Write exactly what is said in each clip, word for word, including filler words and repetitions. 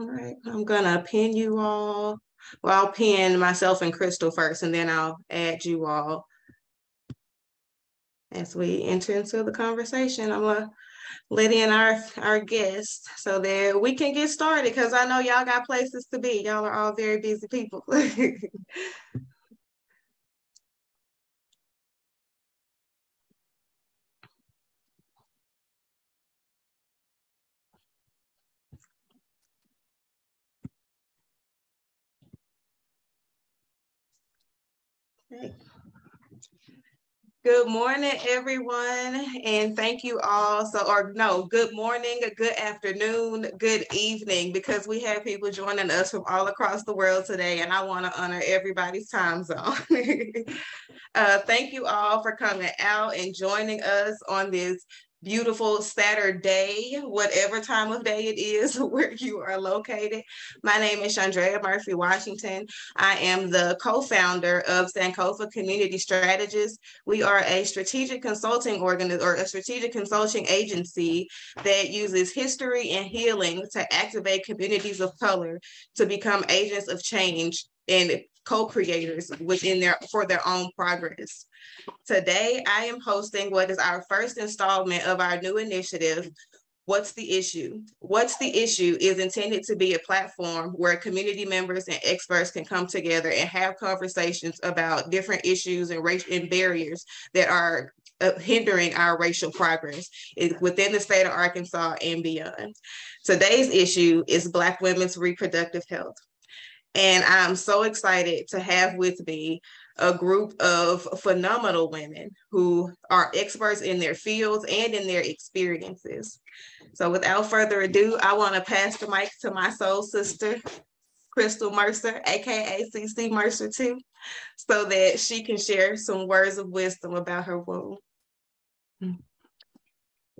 All right, I'm gonna pin you all. Well, I'll pin myself and Crystal first, and then I'll add you all as we enter into the conversation. I'm gonna let in our, our guests so that we can get started, because I know y'all got places to be. Y'all are all very busy people. Okay. Good morning, everyone, and thank you all. So, or no, good morning, good afternoon, good evening, because we have people joining us from all across the world today, and I want to honor everybody's time zone. uh, thank you all for coming out and joining us on this beautiful Saturday, whatever time of day it is where you are located. My name is Chandrea Murphy Washington. I am the co-founder of Sankofa Community Strategists. We are a strategic consulting organi- or a strategic consulting agency that uses history and healing to activate communities of color to become agents of change and co-creators within their for their own progress. Today, I am hosting what is our first installment of our new initiative, What's the Issue? What's the Issue is intended to be a platform where community members and experts can come together and have conversations about different issues and race and barriers that are hindering our racial progress within the state of Arkansas and beyond. Today's issue is Black women's reproductive health. And I'm so excited to have with me a group of phenomenal women who are experts in their fields and in their experiences. So without further ado, I want to pass the mic to my soul sister, Crystal Mercer, aka C C Mercer too, so that she can share some words of wisdom about her womb.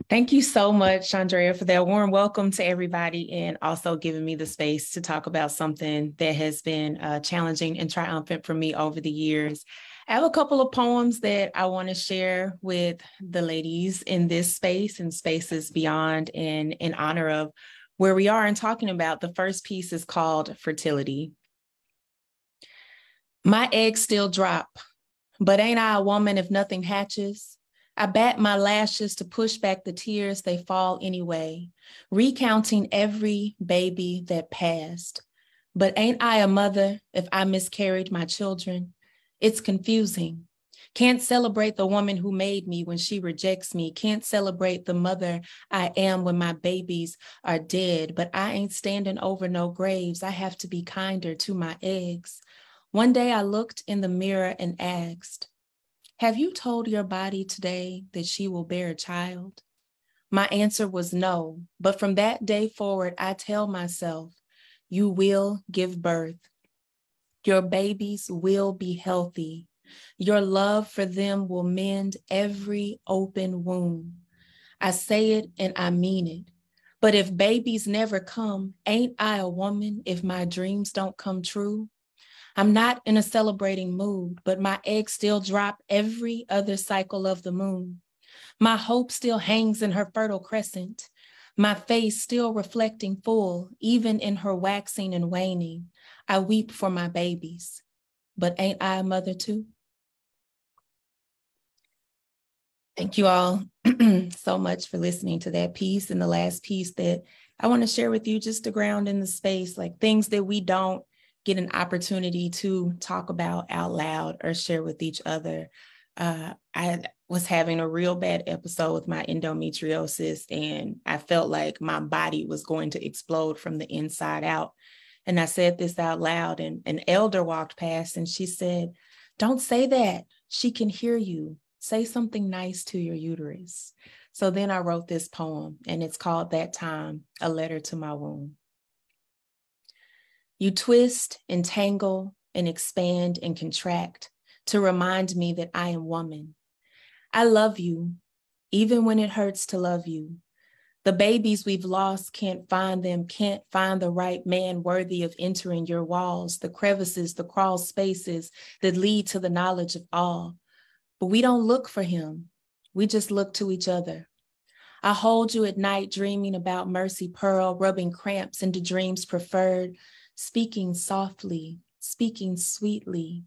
Thank you so much, Chandrea, for that warm welcome to everybody, and also giving me the space to talk about something that has been uh, challenging and triumphant for me over the years. I have a couple of poems that I want to share with the ladies in this space and spaces beyond, and in honor of where we are and talking about. The first piece is called Fertility. My eggs still drop, but ain't I a woman if nothing hatches? I bat my lashes to push back the tears, they fall anyway, recounting every baby that passed. But ain't I a mother if I miscarried my children? It's confusing. Can't celebrate the woman who made me when she rejects me. Can't celebrate the mother I am when my babies are dead. But I ain't standing over no graves. I have to be kinder to my eggs. One day I looked in the mirror and asked, have you told your body today that she will bear a child? My answer was no, but from that day forward, I tell myself, you will give birth. Your babies will be healthy. Your love for them will mend every open wound. I say it and I mean it. But if babies never come, ain't I a woman if my dreams don't come true? I'm not in a celebrating mood, but my eggs still drop every other cycle of the moon. My hope still hangs in her fertile crescent. My face still reflecting full, even in her waxing and waning. I weep for my babies, but ain't I a mother too? Thank you all so much for listening to that piece. And the last piece that I want to share with you, just to ground in the space, like things that we don't get an opportunity to talk about out loud or share with each other. Uh, I was having a real bad episode with my endometriosis, and I felt like my body was going to explode from the inside out. And I said this out loud, and an elder walked past and she said, don't say that. She can hear you. Say something nice to your uterus. So then I wrote this poem, and it's called That Time, A Letter to My Womb. You twist, entangle, and expand and contract to remind me that I am woman. I love you, even when it hurts to love you. The babies we've lost can't find them, can't find the right man worthy of entering your walls, the crevices, the crawl spaces that lead to the knowledge of all. But we don't look for him. We just look to each other. I hold you at night, dreaming about mercy pearl, rubbing cramps into dreams preferred, speaking softly, speaking sweetly.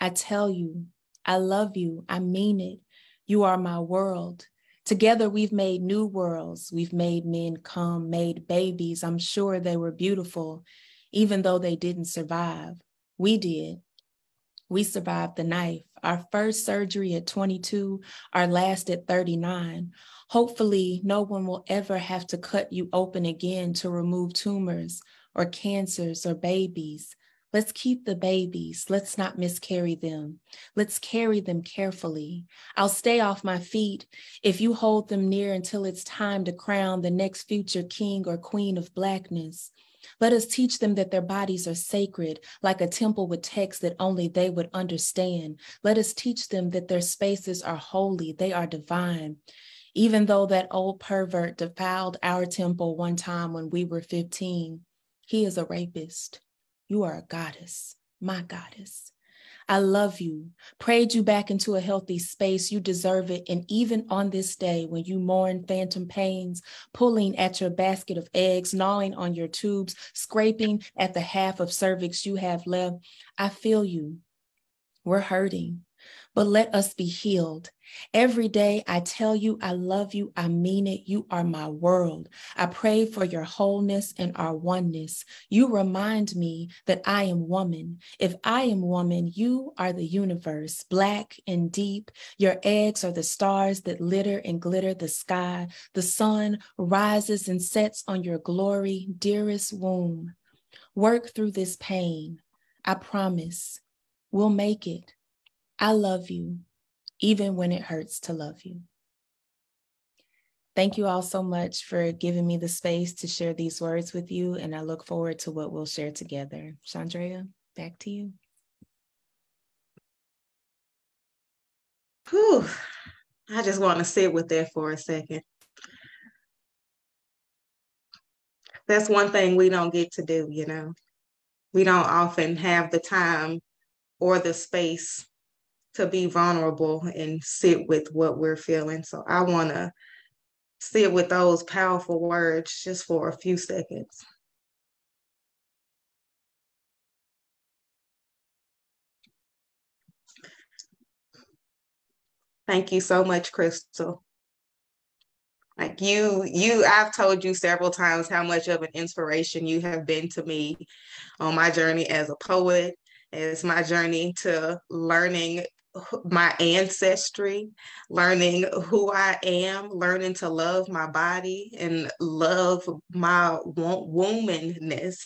I tell you, I love you, I mean it. You are my world. Together we've made new worlds. We've made men come, made babies. I'm sure they were beautiful, even though they didn't survive. We did. We survived the knife, our first surgery at twenty-two, our last at thirty-nine. Hopefully, no one will ever have to cut you open again to remove tumors or cancers or babies. Let's keep the babies. Let's not miscarry them. Let's carry them carefully. I'll stay off my feet if you hold them near until it's time to crown the next future king or queen of Blackness. Let us teach them that their bodies are sacred, like a temple with texts that only they would understand. Let us teach them that their spaces are holy, they are divine. Even though that old pervert defiled our temple one time when we were fifteen, he is a rapist. You are a goddess, my goddess. I love you, prayed you back into a healthy space. You deserve it. And even on this day, when you mourn phantom pains, pulling at your basket of eggs, gnawing on your tubes, scraping at the half of cervix you have left, I feel you. We're hurting, but let us be healed. Every day I tell you, I love you, I mean it, you are my world. I pray for your wholeness and our oneness. You remind me that I am woman. If I am woman, you are the universe, black and deep. Your eggs are the stars that litter and glitter the sky. The sun rises and sets on your glory, dearest womb. Work through this pain. I promise we'll make it. I love you, even when it hurts to love you. Thank you all so much for giving me the space to share these words with you, and I look forward to what we'll share together. Chandrea, back to you. Whew. I just want to sit with that for a second. That's one thing we don't get to do, you know. We don't often have the time or the space to be vulnerable and sit with what we're feeling. So I want to sit with those powerful words just for a few seconds. Thank you so much, Crystal. Like you, you, I've told you several times how much of an inspiration you have been to me on my journey as a poet, as my journey to learning my ancestry, learning who I am, learning to love my body and love my womanness.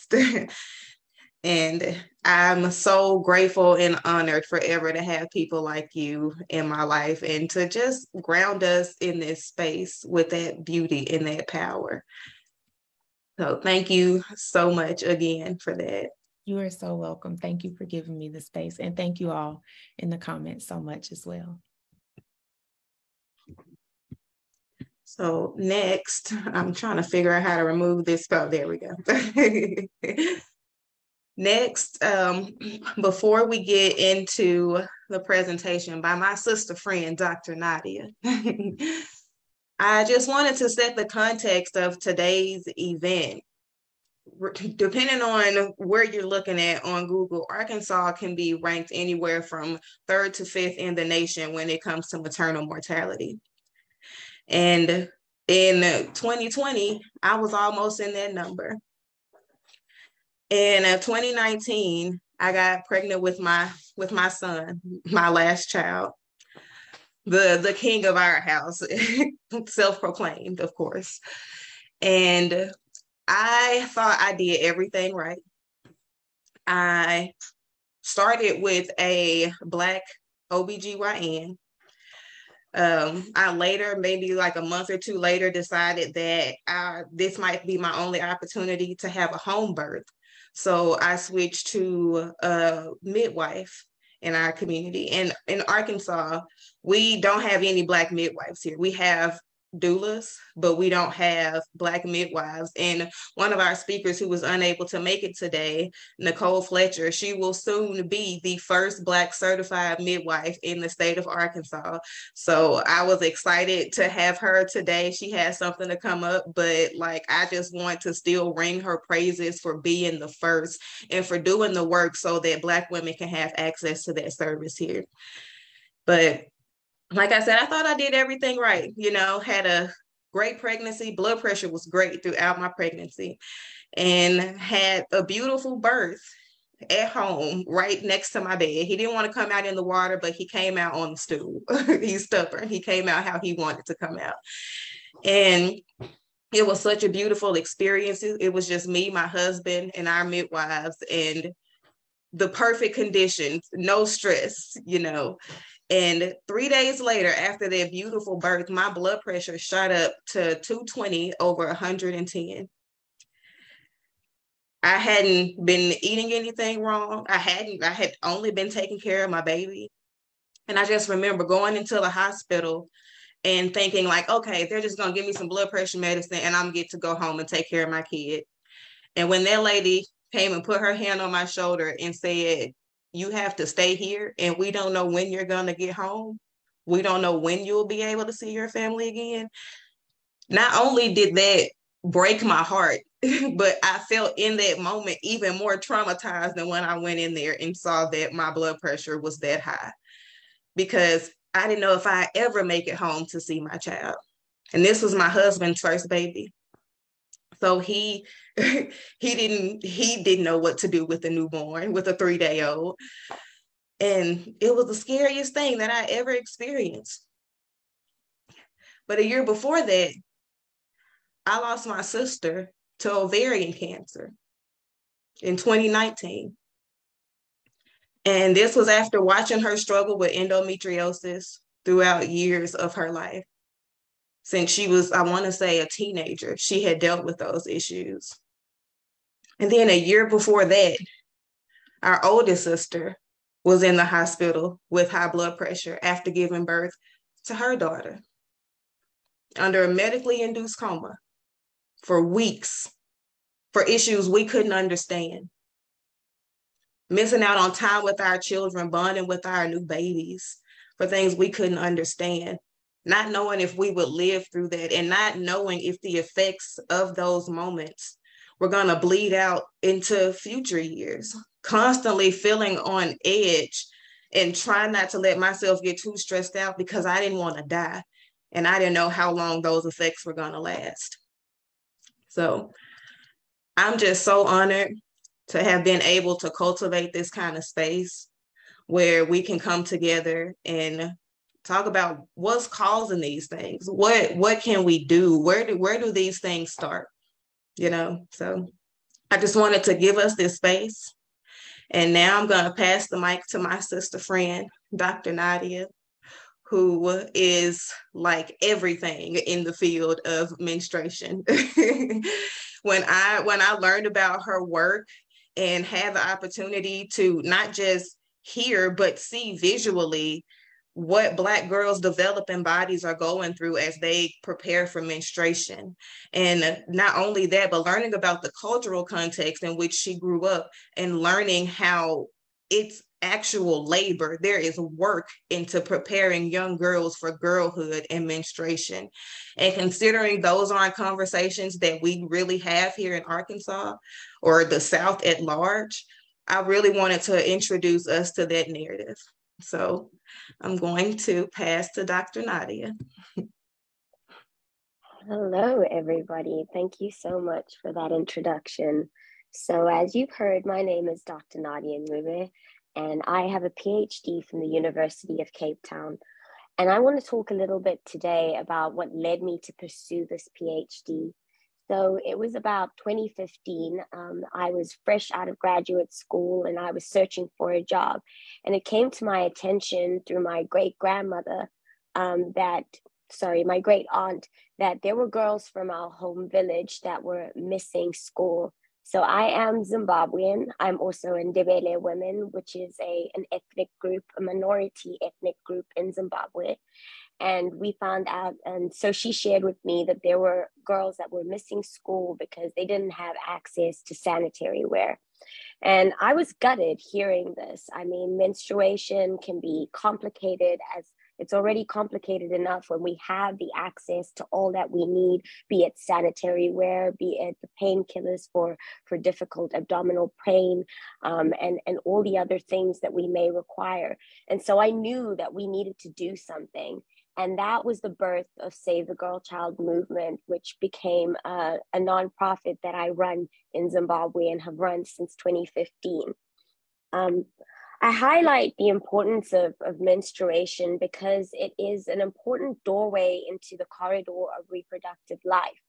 And I'm so grateful and honored forever to have people like you in my life and to just ground us in this space with that beauty and that power. So thank you so much again for that. You are so welcome. Thank you for giving me the space, and thank you all in the comments so much as well. So next, I'm trying to figure out how to remove this. Oh, there we go. Next, um, before we get into the presentation by my sister friend, Doctor Nadia, I just wanted to set the context of today's event. Depending on where you're looking at on Google, Arkansas can be ranked anywhere from third to fifth in the nation when it comes to maternal mortality. And in twenty twenty, I was almost in that number. In twenty nineteen, I got pregnant with my with my son, my last child, the, the king of our house, self-proclaimed, of course. And I thought I did everything right. I started with a Black O B G Y N. Um, I later, maybe like a month or two later, decided that I, this might be my only opportunity to have a home birth. So I switched to a midwife in our community. And in Arkansas, we don't have any Black midwives here. We have doulas, but we don't have Black midwives. And one of our speakers who was unable to make it today, Nicole Fletcher, she will soon be the first Black certified midwife in the state of Arkansas. So I was excited to have her today. She has something to come up, but like, I just want to still ring her praises for being the first and for doing the work so that Black women can have access to that service here. But like I said, I thought I did everything right, you know, had a great pregnancy, blood pressure was great throughout my pregnancy, and had a beautiful birth at home right next to my bed. He didn't want to come out in the water, but he came out on the stool. He's stubborn. He came out how he wanted to come out. And it was such a beautiful experience. It was just me, my husband, and our midwives, and the perfect conditions, no stress, you know. And three days later, after that beautiful birth, my blood pressure shot up to two twenty over one ten. I hadn't been eating anything wrong. I hadn't, I had only been taking care of my baby. And I just remember going into the hospital and thinking like, okay, they're just gonna give me some blood pressure medicine and I'm get to go home and take care of my kid. And when that lady came and put her hand on my shoulder and said, you have to stay here, and we don't know when you're going to get home. We don't know when you'll be able to see your family again. Not only did that break my heart, but I felt in that moment even more traumatized than when I went in there and saw that my blood pressure was that high, because I didn't know if I ever make it home to see my child. And this was my husband's first baby. So he he didn't he didn't know what to do with a newborn, with a three-day-old. And it was the scariest thing that I ever experienced. But a year before that, I lost my sister to ovarian cancer in twenty nineteen. And this was after watching her struggle with endometriosis throughout years of her life. Since she was, I want to say, a teenager, she had dealt with those issues. And then a year before that, our oldest sister was in the hospital with high blood pressure after giving birth to her daughter under a medically induced coma for weeks for issues we couldn't understand. Missing out on time with our children, bonding with our new babies for things we couldn't understand. Not knowing if we would live through that, and not knowing if the effects of those moments were going to bleed out into future years, constantly feeling on edge and trying not to let myself get too stressed out because I didn't want to die. And I didn't know how long those effects were going to last. So I'm just so honored to have been able to cultivate this kind of space where we can come together and talk about what's causing these things. What what can we do? Where do where do these things start? You know, so I just wanted to give us this space. And now I'm gonna pass the mic to my sister friend, Doctor Nadia, who is like everything in the field of menstruation. When I when I learned about her work and had the opportunity to not just hear, but see visually what Black girls' developing bodies are going through as they prepare for menstruation. And not only that, but learning about the cultural context in which she grew up and learning how it's actual labor. There is work into preparing young girls for girlhood and menstruation. And considering those aren't conversations that we really have here in Arkansas or the South at large, I really wanted to introduce us to that narrative. So I'm going to pass to Doctor Nadia. Hello, everybody. Thank you so much for that introduction. So as you've heard, my name is Doctor Nadia Nwebe, and I have a P H D from the University of Cape Town. And I want to talk a little bit today about what led me to pursue this P H D. So it was about twenty fifteen, um, I was fresh out of graduate school and I was searching for a job. And it came to my attention through my great grandmother um, that, sorry, my great aunt, that there were girls from our home village that were missing school. So I am Zimbabwean. I'm also Ndebele women, which is a, an ethnic group, a minority ethnic group in Zimbabwe. And we found out, and so she shared with me that there were girls that were missing school because they didn't have access to sanitary ware. And I was gutted hearing this. I mean, menstruation can be complicated, as it's already complicated enough when we have the access to all that we need, be it sanitary wear, be it the painkillers for, for difficult abdominal pain, um, and, and all the other things that we may require. And so I knew that we needed to do something. And that was the birth of Save the Girl Child Movement, which became a, a nonprofit that I run in Zimbabwe and have run since twenty fifteen. Um, I highlight the importance of, of menstruation because it is an important doorway into the corridor of reproductive life.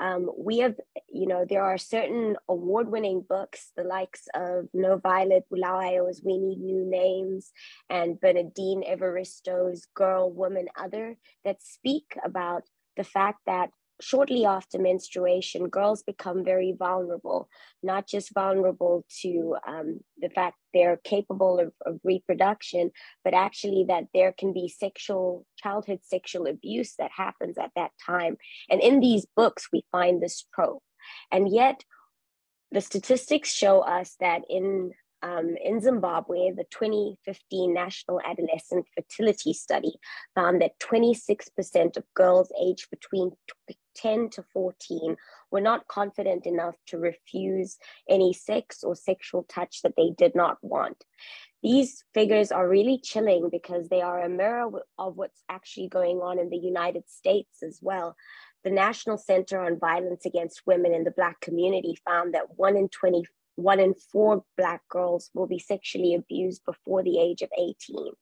Um, we have, you know, there are certain award-winning books, the likes of No Violet Bulawayo's We Need New Names and Bernadine Evaristo's Girl, Woman, Other, that speak about the fact that shortly after menstruation, girls become very vulnerable, not just vulnerable to um, the fact they're capable of, of reproduction, but actually that there can be sexual, childhood sexual abuse that happens at that time. And in these books, we find this trope. And yet the statistics show us that in Um, in Zimbabwe, the twenty fifteen National Adolescent Fertility Study found that twenty-six percent of girls aged between ten to fourteen were not confident enough to refuse any sex or sexual touch that they did not want. These figures are really chilling because they are a mirror of what's actually going on in the United States as well. The National Center on Violence Against Women in the Black Community found that one in twenty One in four Black girls will be sexually abused before the age of eighteen.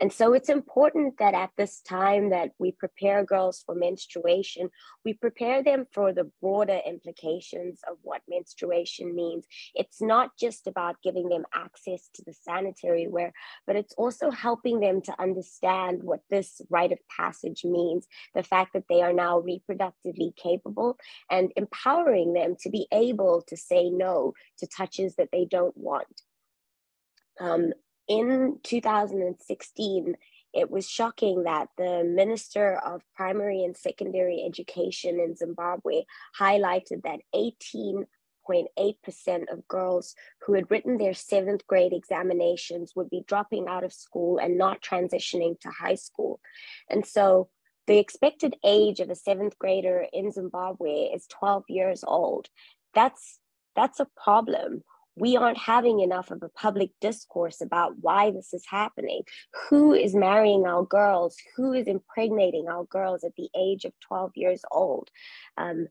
And so it's important that at this time that we prepare girls for menstruation, we prepare them for the broader implications of what menstruation means. It's not just about giving them access to the sanitary ware, but it's also helping them to understand what this rite of passage means, the fact that they are now reproductively capable, and empowering them to be able to say no to touches that they don't want. Um, In two thousand sixteen, it was shocking that the Minister of Primary and Secondary Education in Zimbabwe highlighted that eighteen point eight percent of girls who had written their seventh grade examinations would be dropping out of school and not transitioning to high school. And so the expected age of a seventh grader in Zimbabwe is twelve years old. That's, that's a problem. We aren't having enough of a public discourse about why this is happening. Who is marrying our girls? Who is impregnating our girls at the age of twelve years old? Um,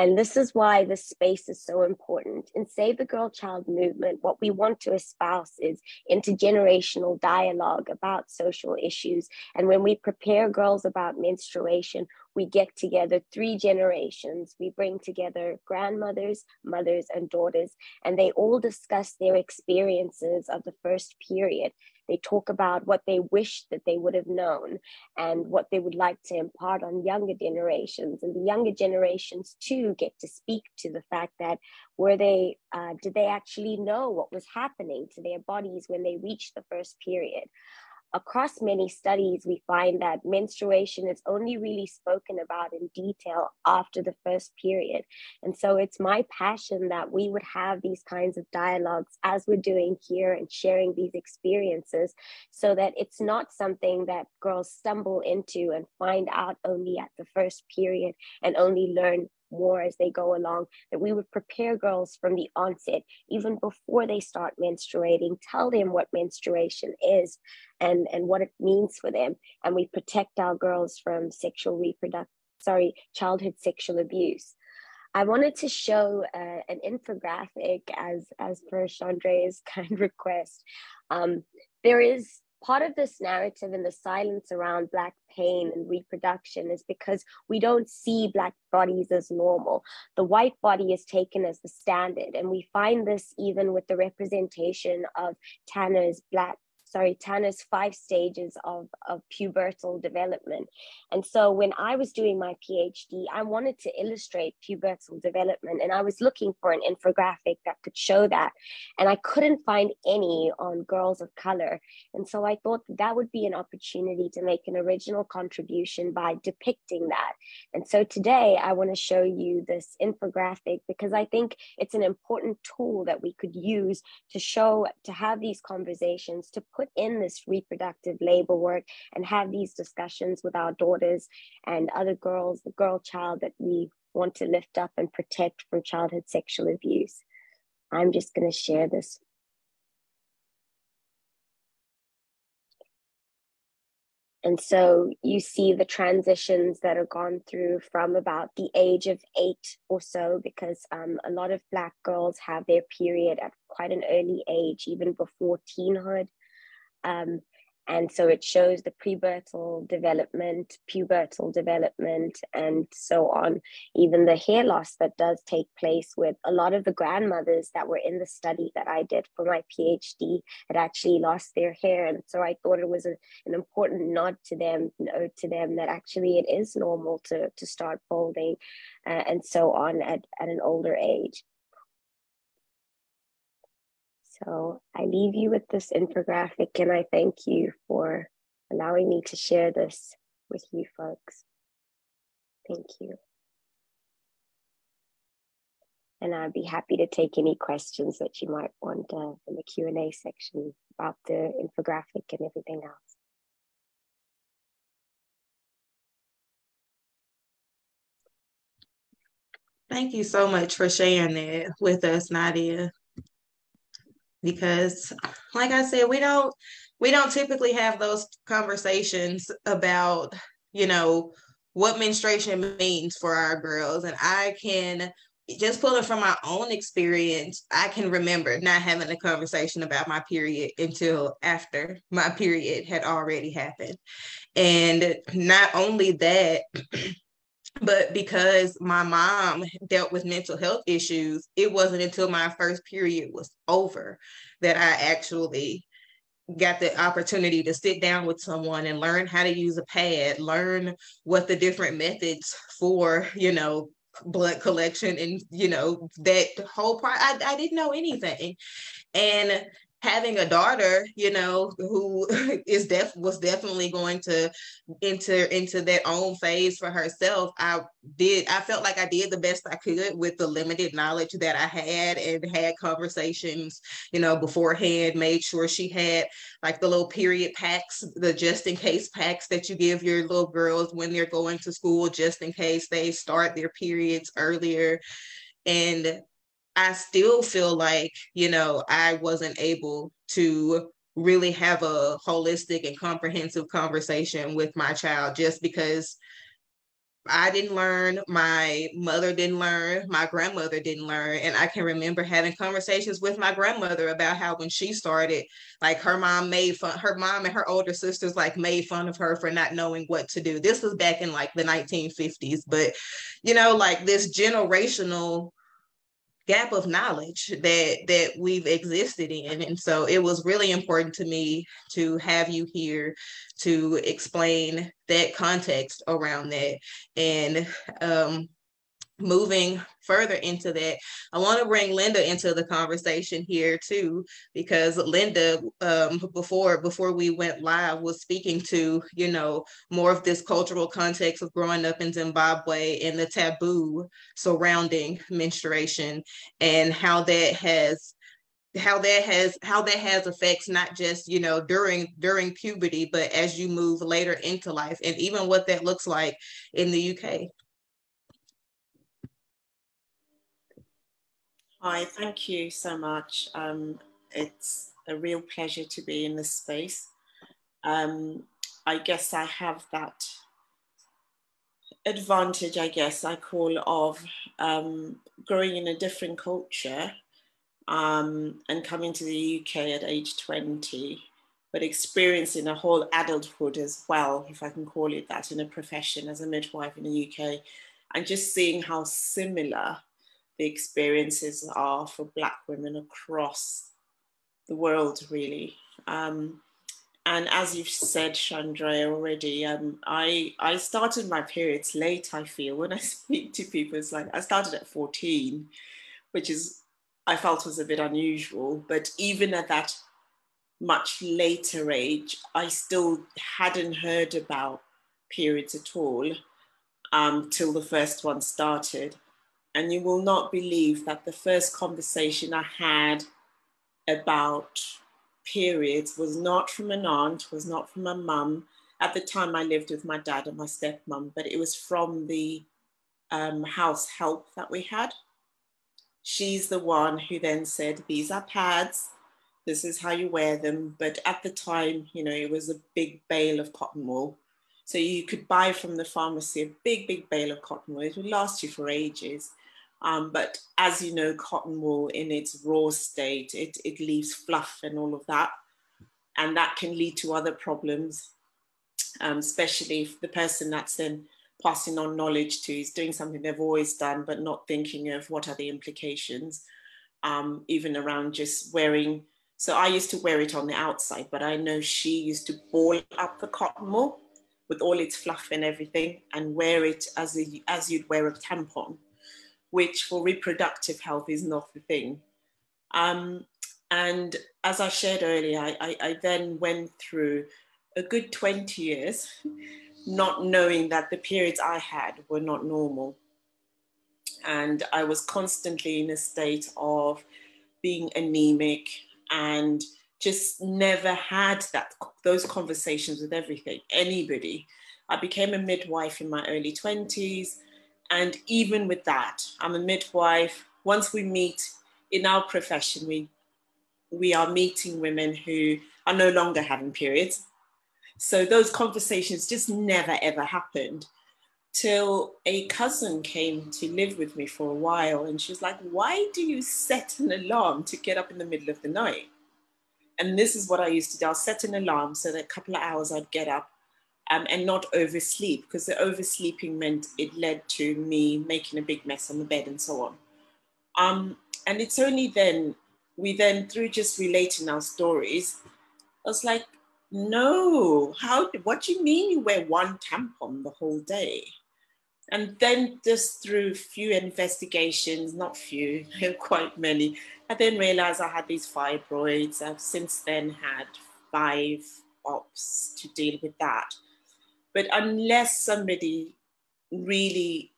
and this is why this space is so important. In Save the Girl Child Movement, what we want to espouse is intergenerational dialogue about social issues. And when we prepare girls about menstruation, we get together three generations. We bring together grandmothers, mothers, and daughters, and they all discuss their experiences of the first period. They talk about what they wish that they would have known and what they would like to impart on younger generations. And the younger generations too get to speak to the fact that were they, uh, did they actually know what was happening to their bodies when they reached the first period? Across many studies, we find that menstruation is only really spoken about in detail after the first period. And so it's my passion that we would have these kinds of dialogues as we're doing here and sharing these experiences so that it's not something that girls stumble into and find out only at the first period and only learn more as they go along, that we would prepare girls from the onset, even before they start menstruating, tell them what menstruation is and, and what it means for them. And we protect our girls from sexual reproduct, sorry, childhood sexual abuse. I wanted to show uh, an infographic as, as per Chandrea's kind request. Um, there is part of this narrative and the silence around Black pain and reproduction is because we don't see Black bodies as normal. The white body is taken as the standard, and we find this even with the representation of Tanner's Black sorry, Tanner's five stages of, of pubertal development. And so when I was doing my PhD, I wanted to illustrate pubertal development, and I was looking for an infographic that could show that. And I couldn't find any on girls of color. And so I thought that, that would be an opportunity to make an original contribution by depicting that. And so today I want to show you this infographic, because I think it's an important tool that we could use to show, to have these conversations, to put in this reproductive labor work and have these discussions with our daughters and other girls, the girl child that we want to lift up and protect from childhood sexual abuse. I'm just going to share this. And so you see the transitions that are gone through from about the age of eight or so, because um, a lot of Black girls have their period at quite an early age, even before teenhood. Um, and so it shows the prepubertal development, pubertal development, and so on. Even the hair loss that does take place with a lot of the grandmothers that were in the study that I did for my PhD had actually lost their hair. And so I thought it was a, an important nod to them, note to them that actually it is normal to, to start balding uh, and so on at, at an older age. So I leave you with this infographic, and I thank you for allowing me to share this with you folks. Thank you. And I'd be happy to take any questions that you might want uh, in the Q and A section about the infographic and everything else. Thank you so much for sharing that with us, Nadia. Because like I said, we don't we don't typically have those conversations about, you know, what menstruation means for our girls. And I can just pull it from my own experience. I can remember not having a conversation about my period until after my period had already happened. And not only that, but because my mom dealt with mental health issues, it wasn't until my first period was over that I actually got the opportunity to sit down with someone and learn how to use a pad, learn what the different methods for, you know, blood collection and, you know, that whole part. I, I didn't know anything. And having a daughter, you know, who is def was definitely going to enter into that own phase for herself, I did. I felt like I did the best I could with the limited knowledge that I had, and had conversations, you know, beforehand. Made sure she had like the little period packs, the just in case packs that you give your little girls when they're going to school, just in case they start their periods earlier. And I still feel like, you know, I wasn't able to really have a holistic and comprehensive conversation with my child, just because I didn't learn, my mother didn't learn, my grandmother didn't learn. And I can remember having conversations with my grandmother about how when she started, like her mom made fun, her mom and her older sisters like made fun of her for not knowing what to do. This was back in like the nineteen fifties, but you know, like this generational gap of knowledge that that we've existed in. And so it was really important to me to have you here to explain that context around that. And um, moving further into that, I want to bring Linda into the conversation here too, because Linda, um, before before we went live, was speaking to, you know, more of this cultural context of growing up in Zimbabwe and the taboo surrounding menstruation, and how that has how that has how that has effects not just, you know, during during puberty, but as you move later into life, and even what that looks like in the U K. Hi, thank you so much. Um, it's a real pleasure to be in this space. Um, I guess I have that advantage, I guess I call, of um, growing in a different culture um, and coming to the U K at age twenty, but experiencing a whole adulthood as well, if I can call it that, in a profession as a midwife in the U K, and just seeing how similar the experiences are for Black women across the world, really. Um, And as you've said, Chandrea, already, um, I, I started my periods late, I feel. When I speak to people, it's like I started at fourteen, which is, I felt was a bit unusual. But even at that much later age, I still hadn't heard about periods at all um, till the first one started. And you will not believe that the first conversation I had about periods was not from an aunt, was not from a mum. At the time I lived with my dad and my stepmom, but it was from the um, house help that we had. She's the one who then said, these are pads, this is how you wear them. But at the time, you know, it was a big bale of cotton wool. So you could buy from the pharmacy a big, big bale of cotton wool. It would last you for ages. Um, but as you know, cotton wool in its raw state, it, it leaves fluff and all of that. And that can lead to other problems, um, especially if the person that's then passing on knowledge to is doing something they've always done, but not thinking of what are the implications, um, even around just wearing. So I used to wear it on the outside, but I know she used to ball up the cotton wool with all its fluff and everything and wear it as, a, as you'd wear a tampon, which for reproductive health is not the thing. Um, and as I shared earlier, I, I, I then went through a good twenty years, not knowing that the periods I had were not normal. And I was constantly in a state of being anemic and just never had that those conversations with everything, anybody. I became a midwife in my early twenties. And even with that, I'm a midwife. Once we meet in our profession, we, we are meeting women who are no longer having periods. So those conversations just never, ever happened till a cousin came to live with me for a while. And she was like, why do you set an alarm to get up in the middle of the night? And this is what I used to do. I'll set an alarm so that a couple of hours I'd get up. Um, and not oversleep, because the oversleeping meant it led to me making a big mess on the bed and so on. Um, and it's only then, we then, through just relating our stories, I was like, no, how, what do you mean you wear one tampon the whole day? And then just through few investigations, not few, quite many, I then realized I had these fibroids. I've since then had five ops to deal with that. But unless somebody really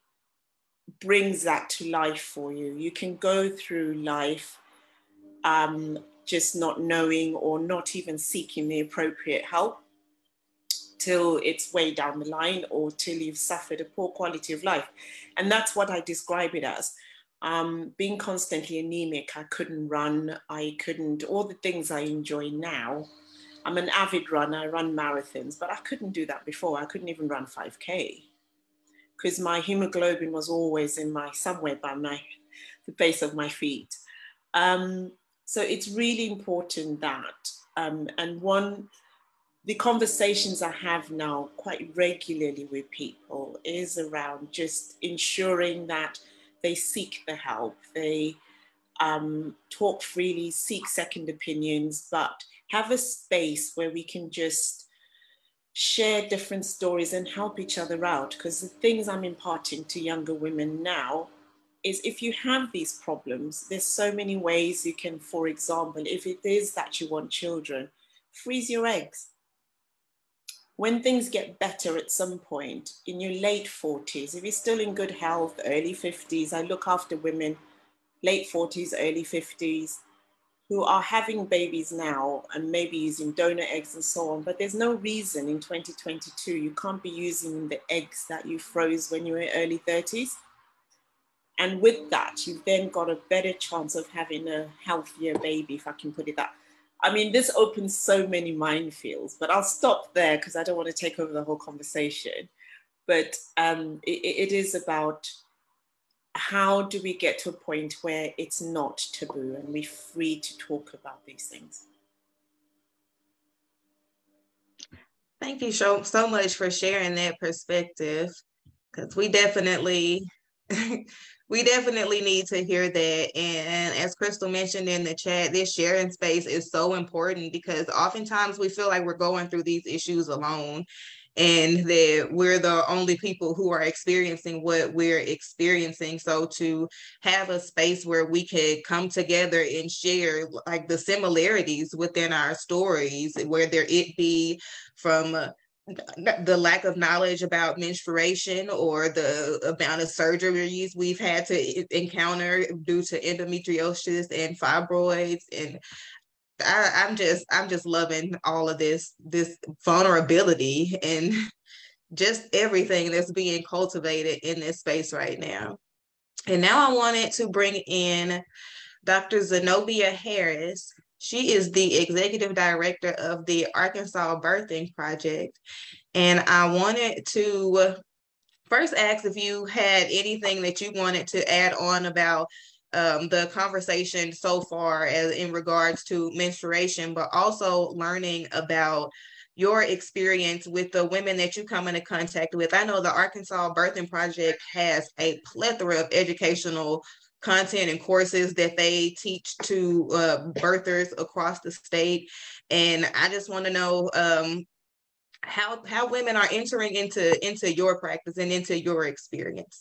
brings that to life for you, you can go through life um, just not knowing or not even seeking the appropriate help till it's way down the line or till you've suffered a poor quality of life. And that's what I describe it as. Um, being constantly anemic, I couldn't run, I couldn't, all the things I enjoy now. I'm an avid runner, I run marathons, but I couldn't do that before. I couldn't even run five K because my hemoglobin was always in my, somewhere by my, the base of my feet. Um, so it's really important that, um, and one, the conversations I have now quite regularly with people is around just ensuring that they seek the help, they um, talk freely, seek second opinions, but have a space where we can just share different stories and help each other out. Because the things I'm imparting to younger women now is if you have these problems, there's so many ways you can, for example, if it is that you want children, freeze your eggs. When things get better at some point in your late forties, if you're still in good health, early fifties, I look after women, late forties, early fifties, who are having babies now and maybe using donor eggs and so on, but there's no reason in twenty twenty-two you can't be using the eggs that you froze when you were early thirties. And with that, you've then got a better chance of having a healthier baby, if I can put it that. I mean, this opens so many minefields, but I'll stop there because I don't want to take over the whole conversation. But um, it, it is about how do we get to a point where it's not taboo and we're free to talk about these things? Thank you so, so much for sharing that perspective, because we definitely We definitely need to hear that. And as Crystal mentioned in the chat, this sharing space is so important, because oftentimes we feel like we're going through these issues alone, and that we're the only people who are experiencing what we're experiencing. So to have a space where we could come together and share like the similarities within our stories, whether it be from uh, the lack of knowledge about menstruation, or the amount of surgeries we've had to encounter due to endometriosis and fibroids. And I, I'm just, I'm just loving all of this, this vulnerability and just everything that's being cultivated in this space right now. And now I wanted to bring in Doctor Zenobia Harris. She is the executive director of the Arkansas Birthing Project. And I wanted to first ask if you had anything that you wanted to add on about Um, the conversation so far as in regards to menstruation, but also learning about your experience with the women that you come into contact with. I know the Arkansas Birthing Project has a plethora of educational content and courses that they teach to uh, birthers across the state. And I just want to know um, how, how women are entering into, into your practice and into your experience.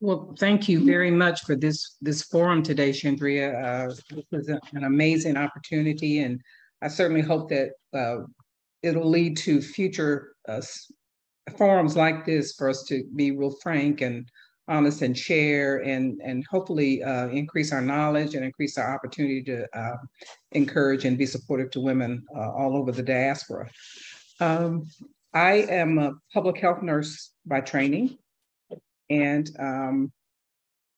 Well, thank you very much for this, this forum today, Chandrea. Uh, this was a, an amazing opportunity, and I certainly hope that uh, it'll lead to future uh, forums like this for us to be real frank and honest and share, and, and hopefully uh, increase our knowledge and increase our opportunity to uh, encourage and be supportive to women uh, all over the diaspora. Um, I am a public health nurse by training, and um,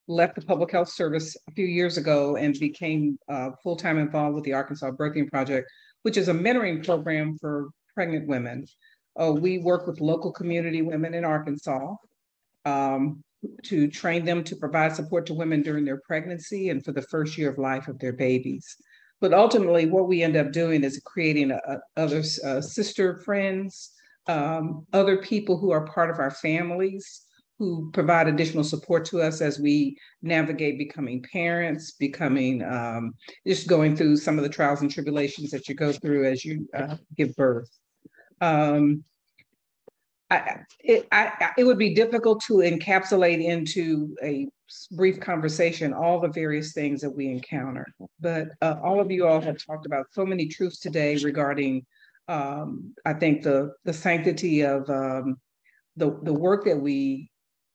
left the public health service a few years ago and became uh, full-time involved with the Arkansas Birthing Project, which is a mentoring program for pregnant women. Uh, we work with local community women in Arkansas um, to train them to provide support to women during their pregnancy and for the first year of life of their babies. But ultimately, what we end up doing is creating a, a other uh, sister friends, um, other people who are part of our families, who provide additional support to us as we navigate becoming parents, becoming, um, just going through some of the trials and tribulations that you go through as you uh, give birth. Um, I, it, I, it would be difficult to encapsulate into a brief conversation all the various things that we encounter, but uh, all of you all have talked about so many truths today regarding, um, I think, the, the sanctity of um, the, the work that we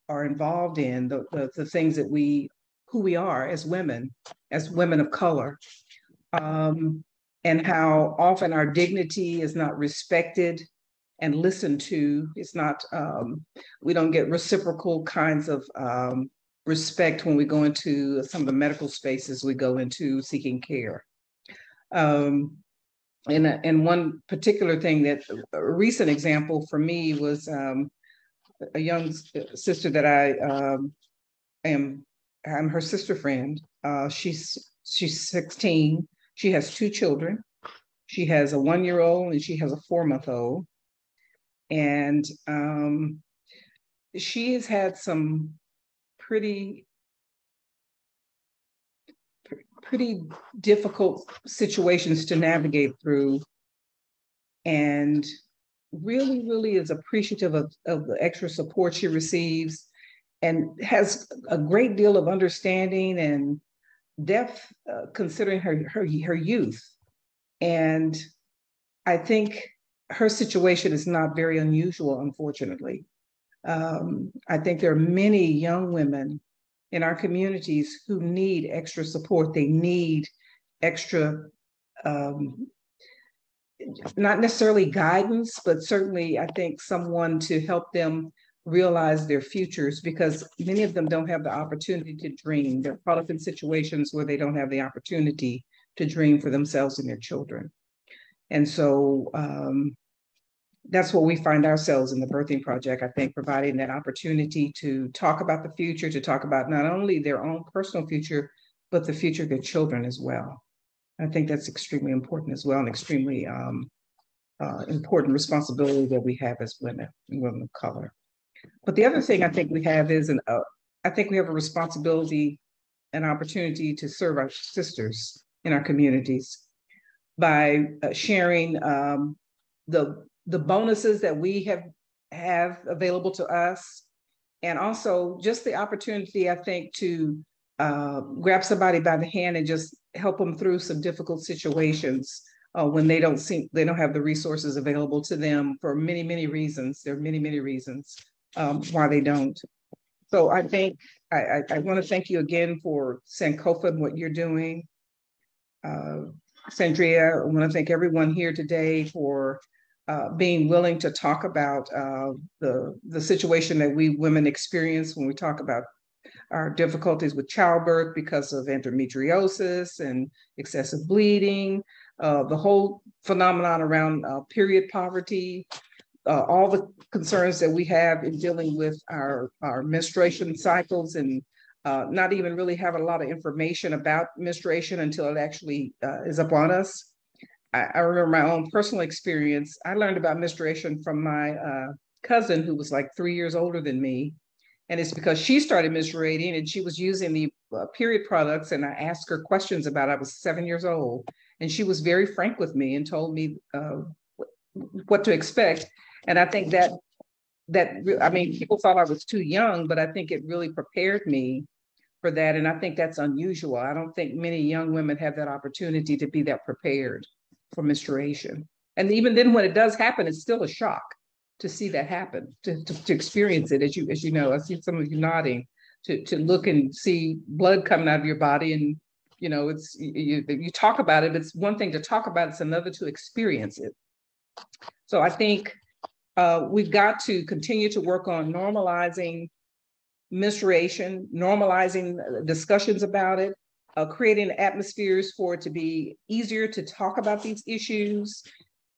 are involved in, the, the, the things that we, who we are as women, as women of color, um, and how often our dignity is not respected and listened to. It's not, um, we don't get reciprocal kinds of um, respect when we go into some of the medical spaces we go into seeking care. Um, and, and one particular thing that, a recent example for me was, um, a young sister that I um, am, I'm her sister friend. Uh, she's, she's sixteen. She has two children. She has a one-year-old and she has a four-month-old. And um, she has had some pretty, pretty difficult situations to navigate through, and really, really is appreciative of, of the extra support she receives, and has a great deal of understanding and depth uh, considering her, her, her youth. And I think her situation is not very unusual, unfortunately. Um, I think there are many young women in our communities who need extra support. They need extra um, not necessarily guidance, but certainly I think someone to help them realize their futures, because many of them don't have the opportunity to dream. They're caught up in situations where they don't have the opportunity to dream for themselves and their children. And so um, that's what we find ourselves in the Birthing Project, I think, providing that opportunity to talk about the future, to talk about not only their own personal future, but the future of their children as well. I think that's extremely important as well, and extremely um, uh, important responsibility that we have as women and women of color. But the other thing I think we have is, an, uh, I think we have a responsibility and opportunity to serve our sisters in our communities by uh, sharing um, the, the bonuses that we have, have available to us. And also just the opportunity, I think, to uh, grab somebody by the hand and just help them through some difficult situations uh, when they don't seem, they don't have the resources available to them for many, many reasons. There are many, many reasons um, why they don't. So I think, I, I, I wanna thank you again for Sankofa and what you're doing. Uh, Chandrea, I wanna thank everyone here today for Uh, being willing to talk about uh, the, the situation that we women experience when we talk about our difficulties with childbirth because of endometriosis and excessive bleeding, uh, the whole phenomenon around uh, period poverty, uh, all the concerns that we have in dealing with our, our menstruation cycles and uh, not even really having a lot of information about menstruation until it actually uh, is upon us. I remember my own personal experience. I learned about menstruation from my uh, cousin who was like three years older than me. And it's because she started menstruating and she was using the uh, period products. And I asked her questions about it. I was seven years old. And she was very frank with me and told me uh, what to expect. And I think that, that, I mean, people thought I was too young, but I think it really prepared me for that. And I think that's unusual. I don't think many young women have that opportunity to be that prepared for menstruation. And even then when it does happen, it's still a shock to see that happen, to, to, to experience it. As you as you know, I see some of you nodding, to, to look and see blood coming out of your body. And you know, it's you, you talk about it, it's one thing to talk about, it's another to experience it. So I think uh, we've got to continue to work on normalizing menstruation, normalizing discussions about it, Uh, creating atmospheres for it to be easier to talk about these issues,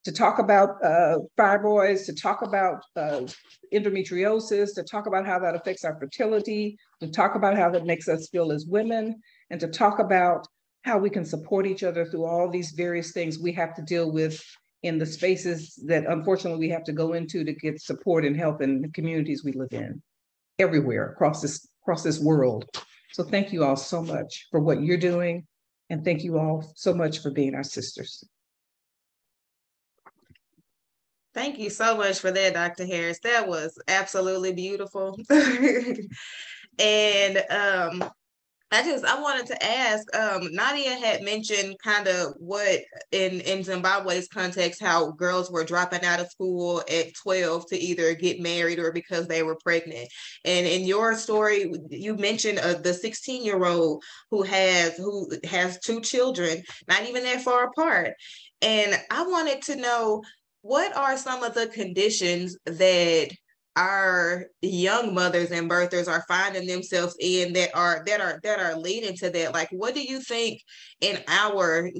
to talk about uh, fibroids, to talk about uh, endometriosis, to talk about how that affects our fertility, to talk about how that makes us feel as women, and to talk about how we can support each other through all these various things we have to deal with in the spaces that unfortunately we have to go into to get support and help in the communities we live in, everywhere across this, across this world. So thank you all so much for what you're doing, and thank you all so much for being our sisters. Thank you so much for that, Doctor Harris. That was absolutely beautiful. And um, I just, I wanted to ask, um, Nadia had mentioned kind of what in, in Zimbabwe's context, how girls were dropping out of school at twelve to either get married or because they were pregnant. And in your story, you mentioned uh, the sixteen year old who has, who has two children, not even that far apart. And I wanted to know, what are some of the conditions that our young mothers and birthers are finding themselves in that are that are that are leading to that? Like, what do you think in our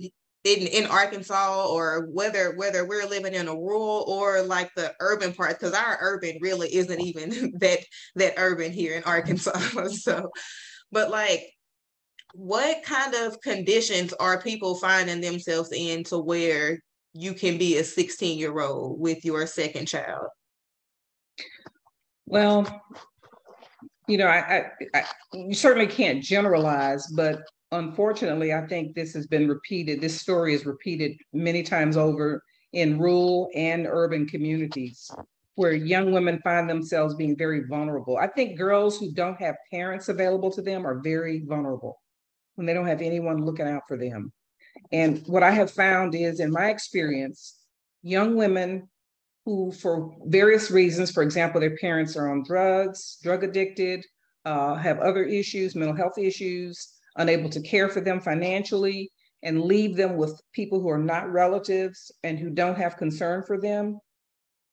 in in Arkansas, or whether whether we're living in a rural or like the urban part, because our urban really isn't even that that urban here in Arkansas. So, but like, what kind of conditions are people finding themselves in to where you can be a sixteen year old with your second child? Well, you know, I, I, I you certainly can't generalize, but unfortunately, I think this has been repeated. This story is repeated many times over in rural and urban communities where young women find themselves being very vulnerable. I think girls who don't have parents available to them are very vulnerable when they don't have anyone looking out for them. And what I have found is, in my experience, young women who, for various reasons, for example, their parents are on drugs, drug addicted, uh, have other issues, mental health issues, unable to care for them financially, and leave them with people who are not relatives and who don't have concern for them,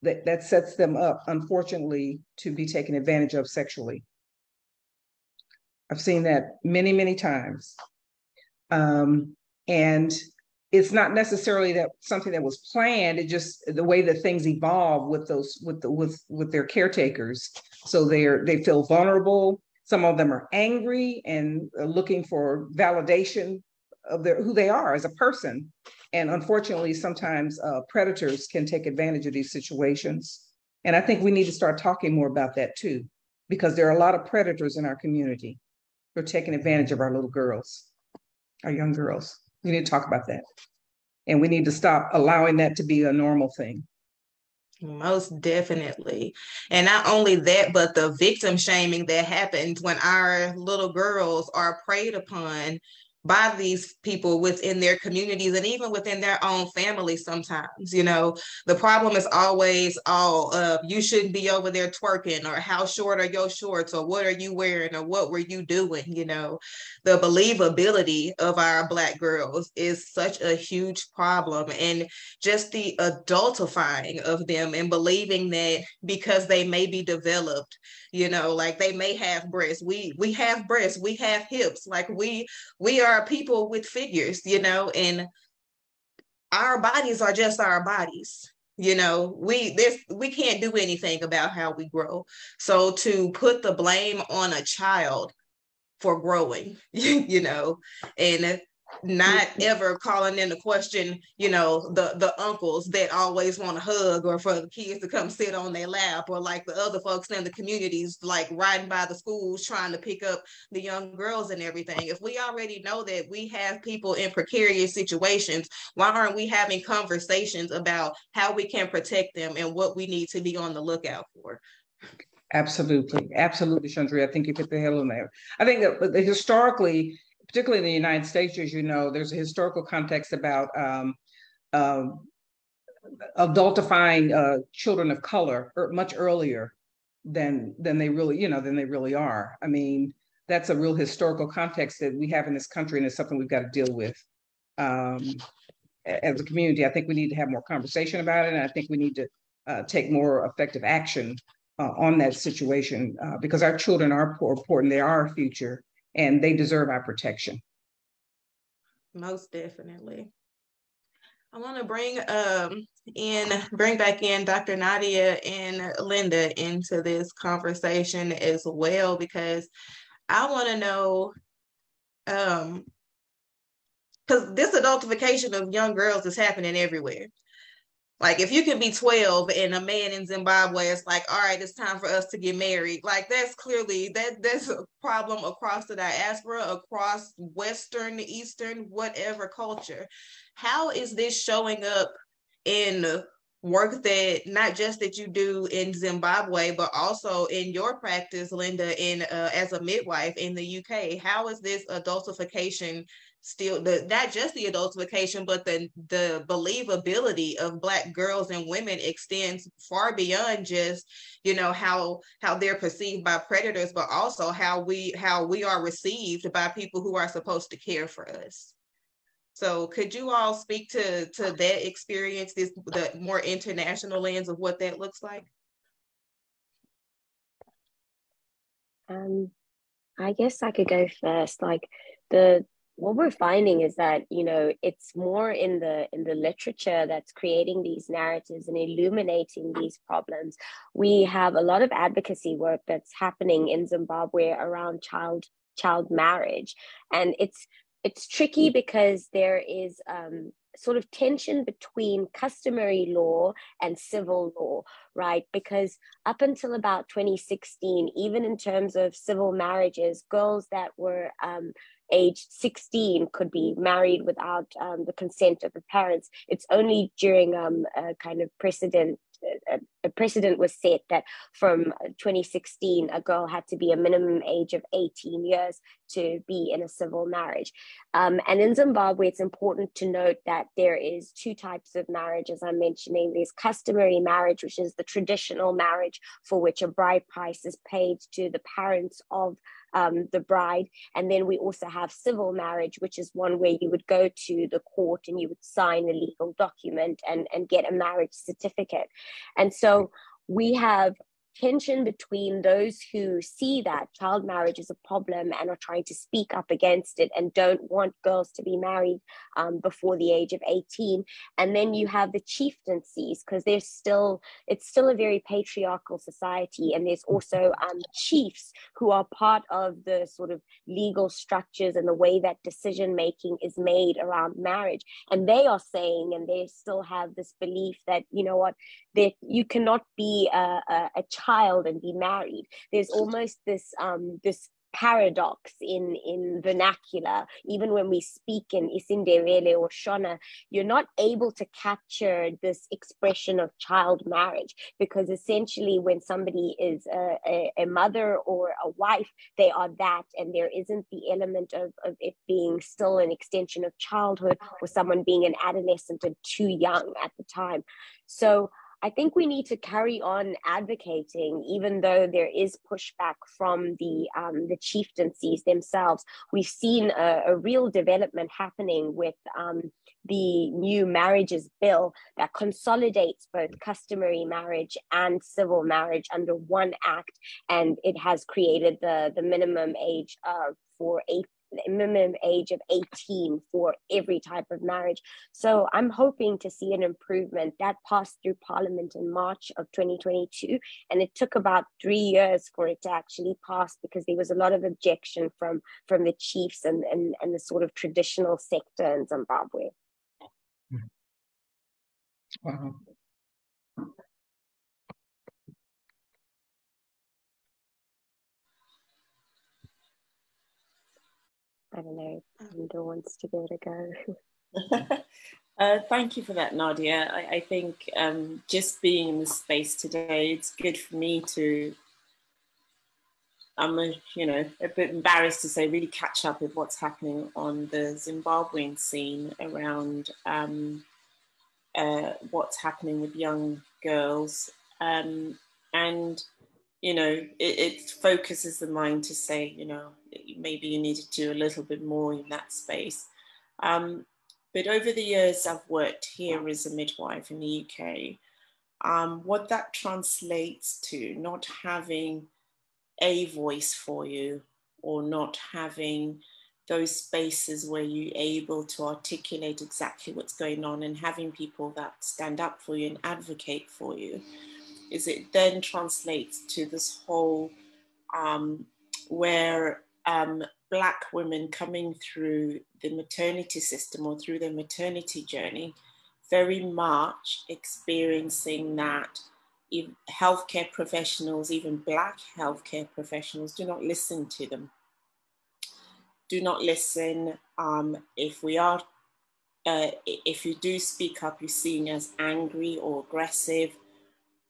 that, that sets them up, unfortunately, to be taken advantage of sexually. I've seen that many, many times. Um, and It's not necessarily that something that was planned. It just the way that things evolve with those with the, with with their caretakers. So they're they feel vulnerable. Some of them are angry and are looking for validation of their who they are as a person. And unfortunately, sometimes uh, predators can take advantage of these situations. And I think we need to start talking more about that too, because there are a lot of predators in our community who are taking advantage of our little girls, our young girls. We need to talk about that. And we need to stop allowing that to be a normal thing. Most definitely. And not only that, but the victim shaming that happens when our little girls are preyed upon by these people within their communities and even within their own families sometimes. You know, the problem is always, oh, uh, you shouldn't be over there twerking, or how short are your shorts, or what are you wearing, or what were you doing? You know, the believability of our Black girls is such a huge problem, and just the adultifying of them and believing that because they may be developed, you know, like they may have breasts, we we have breasts, we have hips, like we we are are people with figures, you know, and our bodies are just our bodies, you know, we this we can't do anything about how we grow. So to put the blame on a child for growing, you know, and not ever calling into question, you know, the the uncles that always want to hug, or for the kids to come sit on their lap, or like the other folks in the communities, like riding by the schools trying to pick up the young girls and everything. If we already know that we have people in precarious situations, why aren't we having conversations about how we can protect them and what we need to be on the lookout for? Absolutely. Absolutely, Chandrea. I think you put the hell in there. I think that historically, particularly in the United States, as you know, there's a historical context about um, uh, adultifying uh, children of color much earlier than than they really, you know, than they really are. I mean, that's a real historical context that we have in this country, and it's something we've got to deal with um, as a community. I think we need to have more conversation about it, and I think we need to uh, take more effective action uh, on that situation uh, because our children are important; they are our future. And they deserve our protection. Most definitely. I want to bring um in bring back in Doctor Nadia and Linda into this conversation as well, because I want to know, um, because this adultification of young girls is happening everywhere. Like, if you can be twelve and a man in Zimbabwe is like, all right, it's time for us to get married. Like, that's clearly, that that's a problem across the diaspora, across Western, Eastern, whatever culture. How is this showing up in work that, not just that you do in Zimbabwe, but also in your practice, Linda, in uh, as a midwife in the U K? How is this adultification still, the, not just the adultification, but the, the believability of Black girls and women extends far beyond just, you know, how how they're perceived by predators, but also how we how we are received by people who are supposed to care for us. So could you all speak to, to that experience, this the more international lens of what that looks like? Um, I guess I could go first. Like the What we're finding is that, you know, it's more in the in the literature that's creating these narratives and illuminating these problems. We have a lot of advocacy work that's happening in Zimbabwe around child child marriage, and it's it's tricky because there is um, sort of tension between customary law and civil law, right? Because up until about twenty sixteen, even in terms of civil marriages, girls that were um, aged sixteen could be married without um, the consent of the parents. It's only during um, a kind of precedent, a, a precedent was set that from twenty sixteen, a girl had to be a minimum age of eighteen years to be in a civil marriage. Um, and in Zimbabwe, it's important to note that there is two types of marriage, as I'm mentioning. There's customary marriage, which is the traditional marriage for which a bride price is paid to the parents of Um, the bride. And then we also have civil marriage, which is one where you would go to the court and you would sign a legal document and, and get a marriage certificate. And so we have tension between those who see that child marriage is a problem and are trying to speak up against it and don't want girls to be married um, before the age of eighteen. And then you have the chieftaincies, because there's still, it's still a very patriarchal society. And there's also um, chiefs who are part of the sort of legal structures and the way that decision-making is made around marriage. And they are saying, and they still have this belief that, you know what, that you cannot be a, a, a child and be married. There's almost this um this paradox in in vernacular, even when we speak in Isindebele or Shona, you're not able to capture this expression of child marriage, because essentially when somebody is a, a, a mother or a wife, they are that, and there isn't the element of, of it being still an extension of childhood or someone being an adolescent and too young at the time. So I think we need to carry on advocating, even though there is pushback from the um, the chieftaincies themselves. We've seen a, a real development happening with um, the new marriages bill that consolidates both customary marriage and civil marriage under one act, and it has created the the minimum age uh, for eight. minimum age of eighteen for every type of marriage. So I'm hoping to see an improvement. That passed through Parliament in March of twenty twenty-two, and it took about three years for it to actually pass, because there was a lot of objection from from the chiefs and and, and the sort of traditional sector in Zimbabwe. Wow. I don't know if Linda wants to give it a go. uh, thank you for that, Nadia. I, I think um, just being in this space today, it's good for me to, I'm a, you know, a bit embarrassed to say, really catch up with what's happening on the Zimbabwean scene around um, uh, what's happening with young girls. Um, and you know, it, it focuses the mind to say, you know, maybe you need to do a little bit more in that space. Um, but over the years I've worked here as a midwife in the U K, um, what that translates to, not having a voice for you, or not having those spaces where you're able to articulate exactly what's going on and having people that stand up for you and advocate for you, is it then translates to this whole um, where um, Black women coming through the maternity system or through their maternity journey, very much experiencing that healthcare professionals, even Black healthcare professionals, do not listen to them. Do not listen. Um, if we are, uh, if you do speak up, you're seen as angry or aggressive.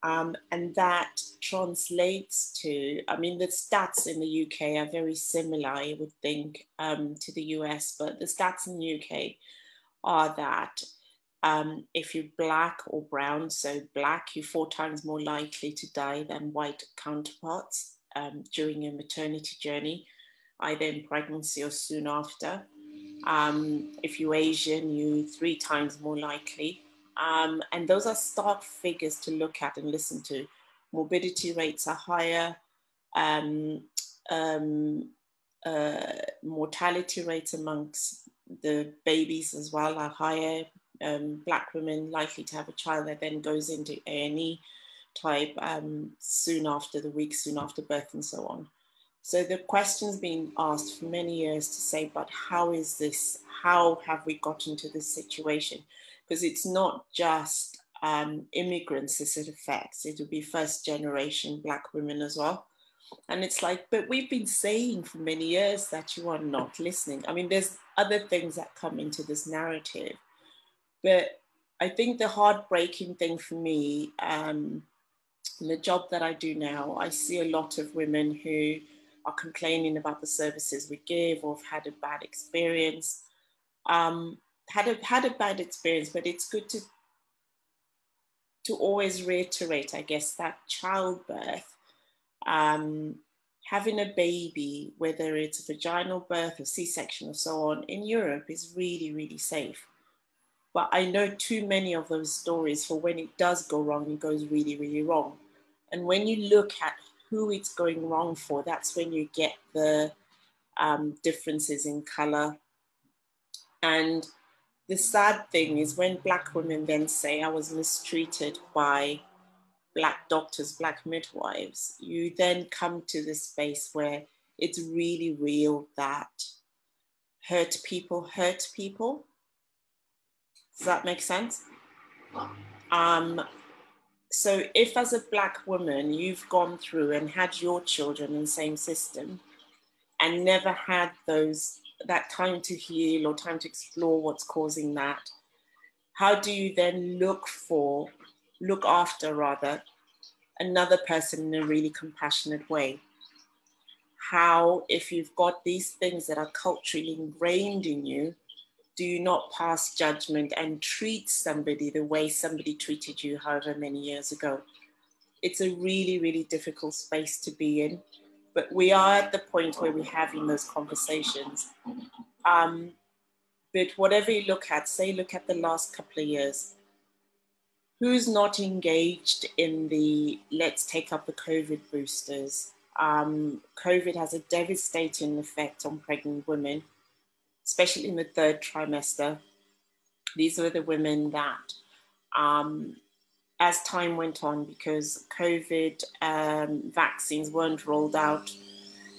Um, and that translates to, I mean, the stats in the U K are very similar, I would think, um, to the U S, but the stats in the U K are that um, if you're Black or brown, so Black, you're four times more likely to die than white counterparts um, during your maternity journey, either in pregnancy or soon after. Um, if you're Asian, you're three times more likely. Um, and those are stark figures to look at and listen to. Morbidity rates are higher, um, um, uh, mortality rates amongst the babies as well are higher. Um, Black women likely to have a child that then goes into A and E type um, soon after the week, soon after birth and so on. So the question's been asked for many years to say, but how is this? How have we gotten to this situation? Because it's not just um, immigrants this it affects, it will be first generation Black women as well. And it's like, but we've been saying for many years that you are not listening. I mean, there's other things that come into this narrative. But I think the heartbreaking thing for me, um, in the job that I do now, I see a lot of women who are complaining about the services we give or have had a bad experience. Um, Had a, had a bad experience, but it's good to, to always reiterate, I guess, that childbirth, um, having a baby, whether it's a vaginal birth or C-section or so on, in Europe is really, really safe. But I know too many of those stories for when it does go wrong, it goes really, really wrong. And when you look at who it's going wrong for, that's when you get the um, differences in color. And the sad thing is when Black women then say, I was mistreated by Black doctors, Black midwives, you then come to the space where it's really real that hurt people hurt people. Does that make sense? Um, so if as a Black woman, you've gone through and had your children in the same system and never had those, that time to heal or time to explore what's causing that, how do you then look for, look after rather, another person in a really compassionate way? How, if you've got these things that are culturally ingrained in you, do you not pass judgment and treat somebody the way somebody treated you however many years ago? It's a really, really difficult space to be in, but we are at the point where we're having those conversations. Um, but whatever you look at, say look at the last couple of years, who's not engaged in the, let's take up the COVID boosters. Um, COVID has a devastating effect on pregnant women, especially in the third trimester. These were the women that, um, as time went on, because COVID um, vaccines weren't rolled out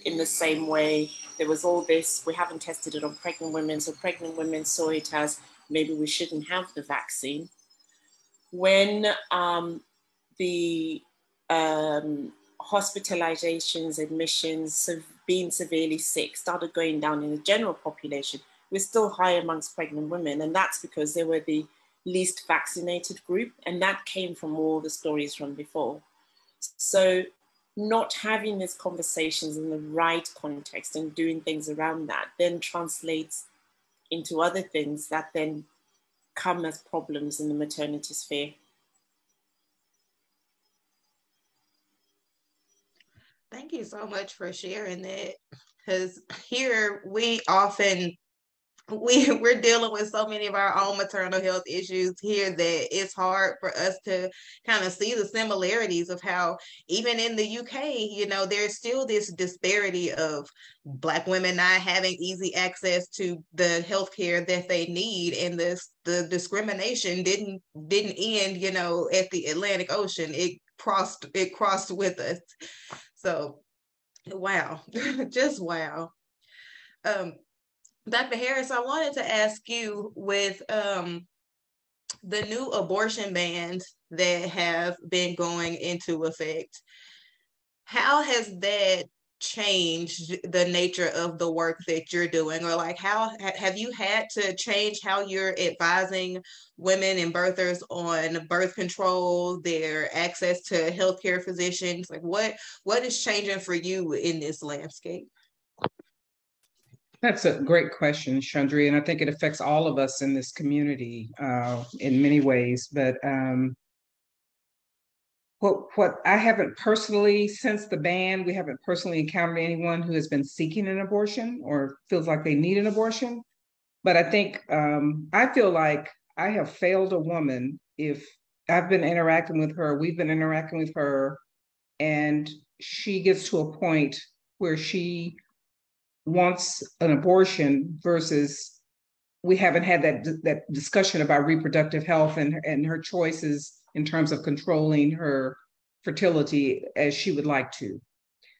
in the same way, there was all this, we haven't tested it on pregnant women, so pregnant women saw it as, maybe we shouldn't have the vaccine. When um, the um, hospitalizations, admissions, being severely sick started going down in the general population, we're still high amongst pregnant women, and that's because they were the least vaccinated group, and that came from all the stories from before. So not having these conversations in the right context and doing things around that then translates into other things that then come as problems in the maternity sphere. Thank you so much for sharing that, because here we often, we, we're dealing with so many of our own maternal health issues here that it's hard for us to kind of see the similarities of how even in the U K, you know, there's still this disparity of Black women not having easy access to the healthcare that they need, and this, the discrimination didn't, didn't end, you know, at the Atlantic Ocean. It crossed, it crossed with us. So, wow, just wow. Um, Doctor Harris, I wanted to ask you, with um, the new abortion bans that have been going into effect, how has that changed the nature of the work that you're doing? Or like, how ha have you had to change how you're advising women and birthers on birth control, their access to healthcare physicians? Like what, what is changing for you in this landscape? That's a great question, Chandrea, and I think it affects all of us in this community uh, in many ways. But um, what, what I haven't personally, since the ban, we haven't personally encountered anyone who has been seeking an abortion or feels like they need an abortion. But I think, um, I feel like I have failed a woman if I've been interacting with her, we've been interacting with her, and she gets to a point where she wants an abortion versus we haven't had that that discussion about reproductive health and and her choices in terms of controlling her fertility as she would like to.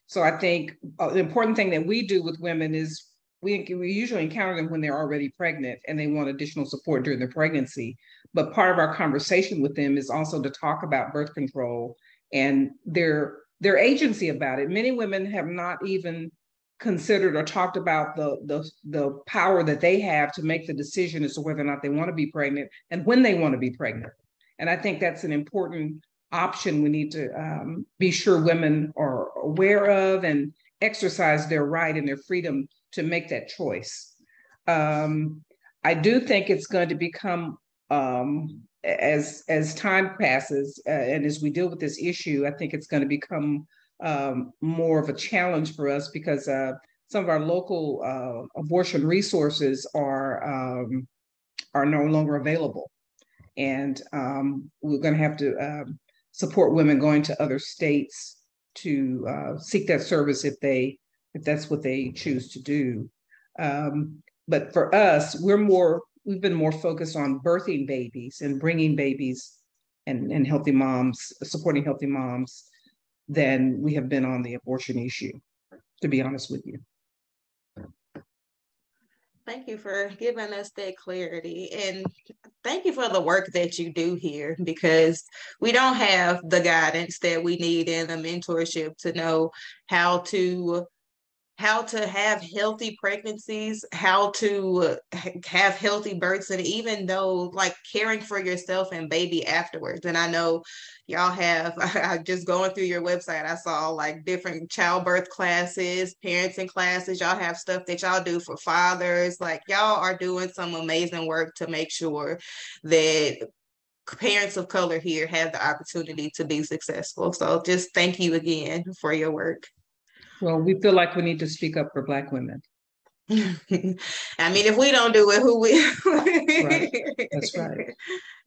So I think uh, the important thing that we do with women is we we usually encounter them when they're already pregnant and they want additional support during the pregnancy. But part of our conversation with them is also to talk about birth control and their their agency about it. Many women have not even considered or talked about the, the, the power that they have to make the decision as to whether or not they want to be pregnant and when they want to be pregnant. And I think that's an important option we need to um, be sure women are aware of and exercise their right and their freedom to make that choice. Um, I do think it's going to become, um, as, as time passes uh, and as we deal with this issue, I think it's going to become Um, more of a challenge for us, because uh, some of our local uh, abortion resources are um, are no longer available, and um, we're going to have to um, support women going to other states to uh, seek that service if they if that's what they choose to do. Um, but for us, we're more we've been more focused on birthing babies and bringing babies and, and healthy moms, supporting healthy moms, than we have been on the abortion issue, to be honest with you. Thank you for giving us that clarity, and thank you for the work that you do here, because we don't have the guidance that we need and the mentorship to know how to how to have healthy pregnancies, how to have healthy births, and even though like caring for yourself and baby afterwards. And I know y'all have, I just going through your website, I saw like different childbirth classes, parenting classes. Y'all have stuff that y'all do for fathers. Like y'all are doing some amazing work to make sure that parents of color here have the opportunity to be successful. So just thank you again for your work. Well, we feel like we need to speak up for Black women. I mean, if we don't do it, who will? Right. That's right.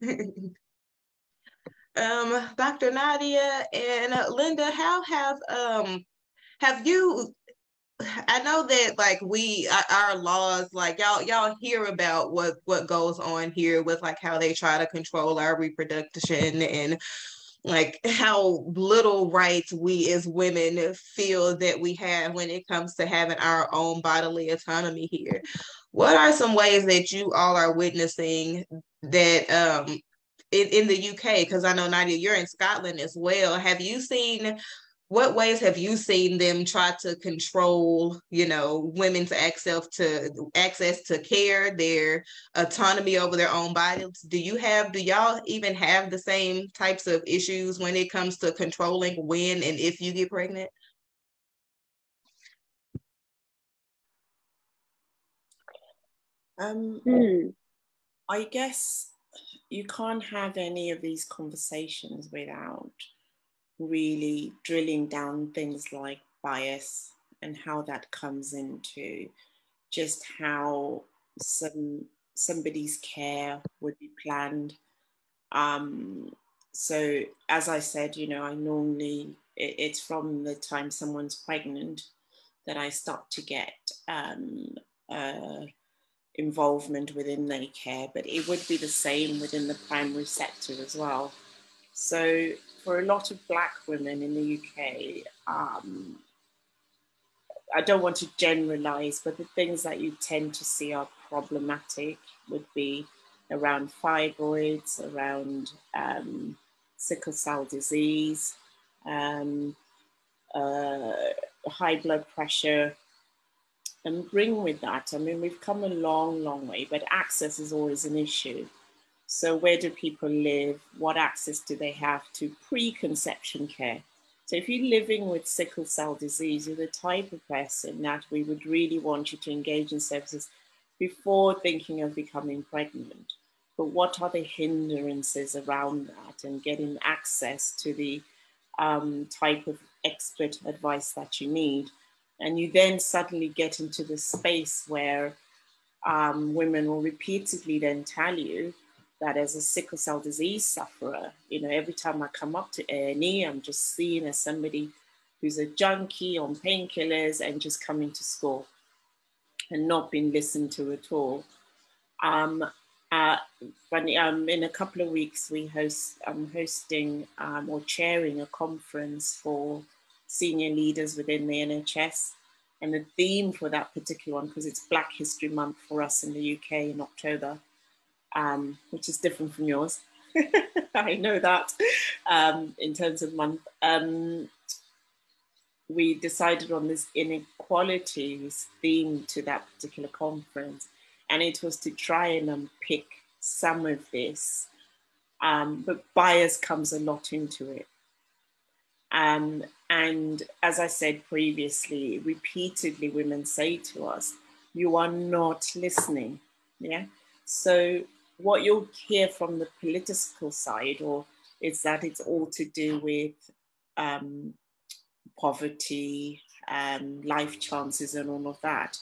Um, Doctor Nadia and Linda, how have um, have you? I know that like we our laws, like y'all y'all hear about what what goes on here with like how they try to control our reproduction and like how little rights we as women feel that we have when it comes to having our own bodily autonomy here. What are some ways that you all are witnessing that um, in, in the U K, because I know, Nadia, you're in Scotland as well. Have you seen, what ways have you seen them try to control, you know, women's access to access to care, their autonomy over their own bodies? Do you have, do y'all even have the same types of issues when it comes to controlling when and if you get pregnant? Um, mm. I guess you can't have any of these conversations without really drilling down things like bias and how that comes into just how some somebody's care would be planned. Um, so as I said, you know, I normally, it, it's from the time someone's pregnant that I start to get um, uh, involvement within their care, but it would be the same within the primary sector as well. So for a lot of Black women in the U K, um, I don't want to generalize, but the things that you tend to see are problematic would be around fibroids, around um, sickle cell disease, um, uh, high blood pressure, and bring with that. I mean, we've come a long, long way, but access is always an issue. So where do people live? What access do they have to preconception care? So if you're living with sickle cell disease, you're the type of person that we would really want you to engage in services before thinking of becoming pregnant. But what are the hindrances around that and getting access to the um, type of expert advice that you need? And you then suddenly get into the space where um, women will repeatedly then tell you that as a sickle cell disease sufferer, you know, every time I come up to A and E, I'm just seen as somebody who's a junkie on painkillers and just coming to school and not being listened to at all. Um, uh, but, um, in a couple of weeks, we host, I'm hosting um, or chairing a conference for senior leaders within the N H S. And the theme for that particular one, because it's Black History Month for us in the U K in October, Um, which is different from yours. I know that um, in terms of month. Um, we decided on this inequalities theme to that particular conference, and it was to try and unpick some of this, um, but bias comes a lot into it. Um, and as I said previously, repeatedly women say to us, you are not listening, yeah? So what you'll hear from the political side or is that it's all to do with um, poverty, um, life chances and all of that.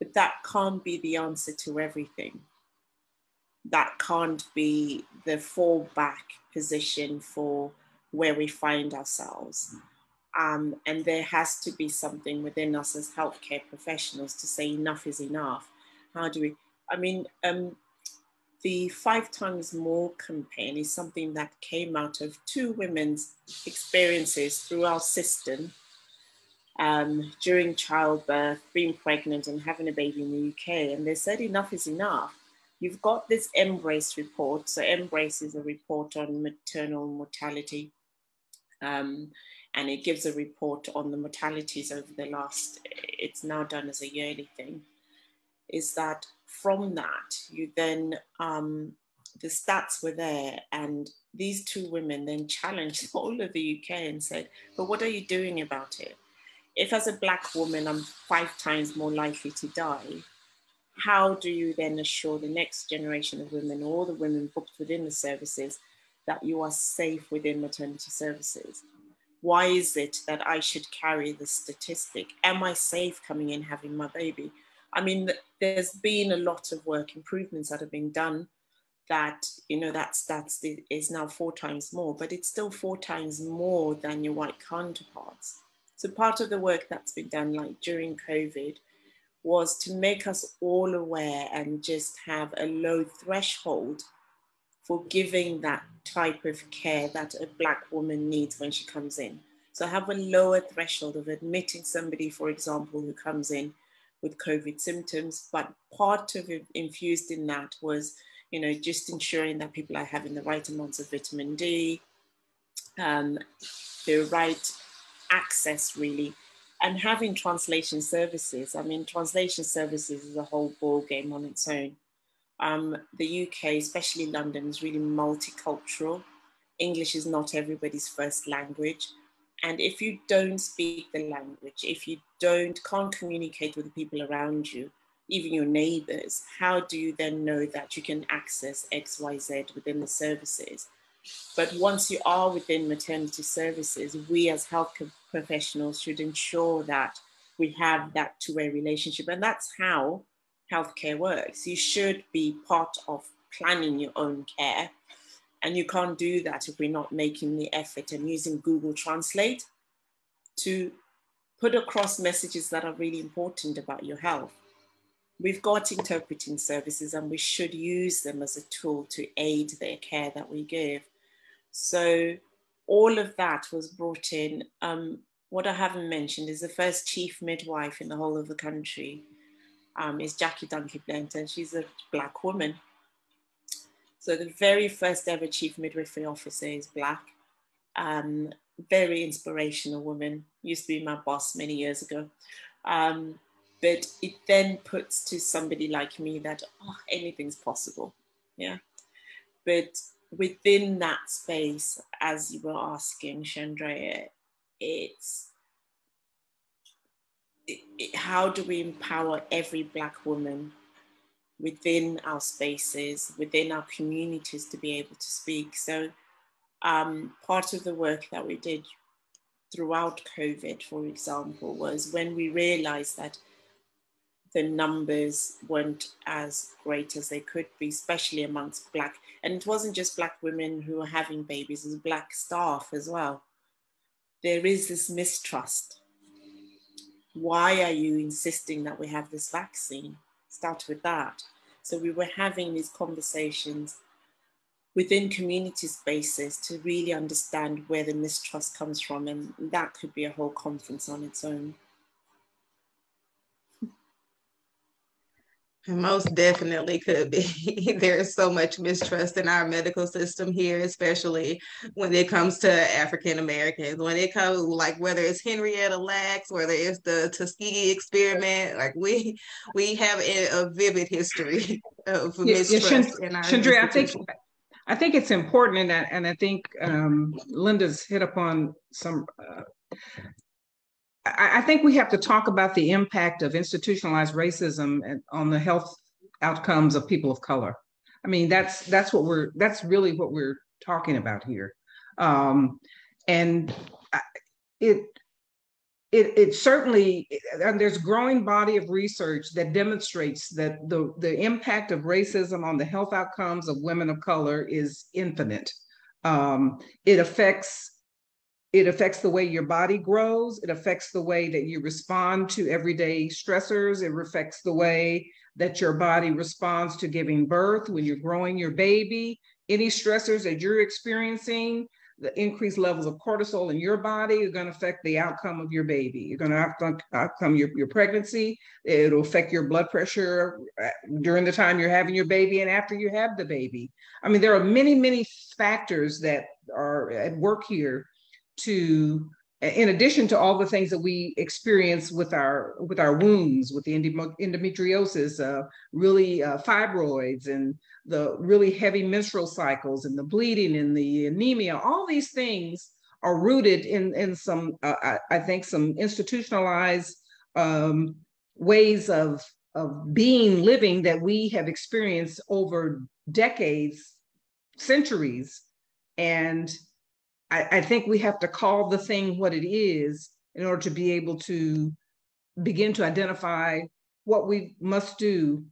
But that can't be the answer to everything. That can't be the fallback position for where we find ourselves. Um, and there has to be something within us as healthcare professionals to say enough is enough. How do we, I mean, um, the Five Tongues More campaign is something that came out of two women's experiences through our system um, during childbirth, being pregnant and having a baby in the U K. And they said enough is enough. You've got this Embrace report. So Embrace is a report on maternal mortality. Um, and it gives a report on the mortalities over the last, it's now done as a yearly thing, is that from that, you then, um, the stats were there, and these two women then challenged all of the U K and said, but what are you doing about it? If as a Black woman, I'm five times more likely to die, how do you then assure the next generation of women, all the women booked within the services, that you are safe within maternity services? Why is it that I should carry the statistic? Am I safe coming in having my baby? I mean, there's been a lot of work improvements that have been done that, you know, that stats is now four times more, but it's still four times more than your white counterparts. So part of the work that's been done, like during COVID, was to make us all aware and just have a low threshold for giving that type of care that a Black woman needs when she comes in. So have a lower threshold of admitting somebody, for example, who comes in with COVID symptoms, but part of it infused in that was, you know, just ensuring that people are having the right amounts of vitamin D, um, the right access really, and having translation services. I mean, translation services is a whole ball game on its own. Um, the U K, especially London, is really multicultural. English is not everybody's first language. And if you don't speak the language, if you don't, can't communicate with the people around you, even your neighbors, how do you then know that you can access X, Y, Z within the services? But once you are within maternity services, we as healthcare professionals should ensure that we have that two-way relationship. And that's how healthcare works. You should be part of planning your own care. And you can't do that if we're not making the effort and using Google Translate to put across messages that are really important about your health. We've got interpreting services and we should use them as a tool to aid the care that we give. So all of that was brought in. Um, what I haven't mentioned is the first chief midwife in the whole of the country um, is Jackie Dunkley-Blanton. She's a Black woman. So the very first ever chief midwifery officer is Black, um, very inspirational woman, used to be my boss many years ago. Um, but it then puts to somebody like me that, oh, anything's possible, yeah. But within that space, as you were asking, Chandrea, it's, it, it, how do we empower every Black woman within our spaces, within our communities to be able to speak. So um, part of the work that we did throughout COVID, for example, was when we realized that the numbers weren't as great as they could be, especially amongst Black, and it wasn't just Black women who were having babies, it was Black staff as well. There is this mistrust. Why are you insisting that we have this vaccine? Start with that. So we were having these conversations within community spaces to really understand where the mistrust comes from, and that could be a whole conference on its own. It most definitely could be. There's so much mistrust in our medical system here, especially when it comes to African Americans. When it comes, like whether it's Henrietta Lacks, whether it's the Tuskegee experiment, like we we have a, a vivid history of mistrust yeah, yeah, Chandrea, in our Chandrea, I think I think it's important, in that, and I think um, Linda's hit upon some. Uh, I think we have to talk about the impact of institutionalized racism on the health outcomes of people of color. I mean, that's that's what we're that's really what we're talking about here, um, and it it it certainly. And there's a growing body of research that demonstrates that the the impact of racism on the health outcomes of women of color is infinite. Um, it affects It affects the way your body grows. It affects the way that you respond to everyday stressors. It affects the way that your body responds to giving birth, when you're growing your baby, any stressors that you're experiencing, the increased levels of cortisol in your body are going to affect the outcome of your baby. You're going to outcome your, your pregnancy. It'll affect your blood pressure during the time you're having your baby and after you have the baby. I mean, there are many, many factors that are at work here to, in addition to all the things that we experience with our, with our wombs, with the endometriosis, uh, really uh, fibroids and the really heavy menstrual cycles and the bleeding and the anemia, all these things are rooted in, in some, uh, I, I think, some institutionalized um, ways of, of being, living that we have experienced over decades, centuries. And I, I think we have to call the thing what it is in order to be able to begin to identify what we must do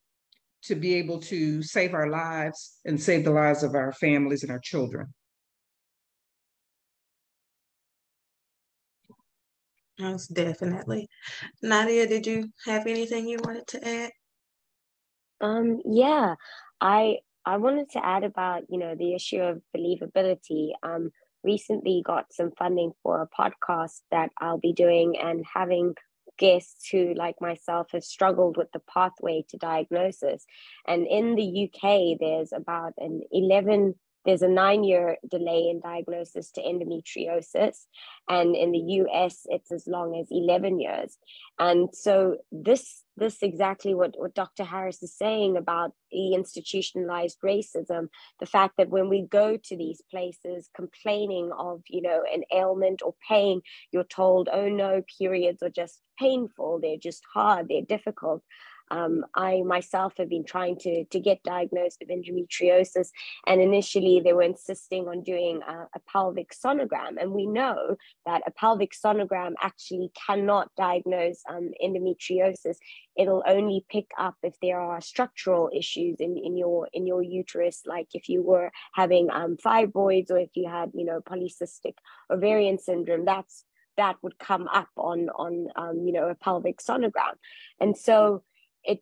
to be able to save our lives and save the lives of our families and our children. Most definitely. Nadia, did you have anything you wanted to add? Um, yeah, I I wanted to add about, you know, the issue of believability. Um, recently got some funding for a podcast that I'll be doing and having guests who, like myself, have struggled with the pathway to diagnosis. And in the U K, there's about an eleven, there's a nine-year delay in diagnosis to endometriosis. And in the U S, it's as long as eleven years. And so this this exactly what, what Doctor Harris is saying about the institutionalized racism, the fact that when we go to these places complaining of, you know, an ailment or pain, you're told, oh no, periods are just painful, they're just hard, they're difficult. Um, I myself have been trying to, to get diagnosed with endometriosis, and initially they were insisting on doing a, a pelvic sonogram, and we know that a pelvic sonogram actually cannot diagnose um, endometriosis. It'll only pick up if there are structural issues in, in your in your uterus, like if you were having um, fibroids or if you had, you know, polycystic ovarian syndrome. That's that would come up on on um, you know, a pelvic sonogram, and so. It,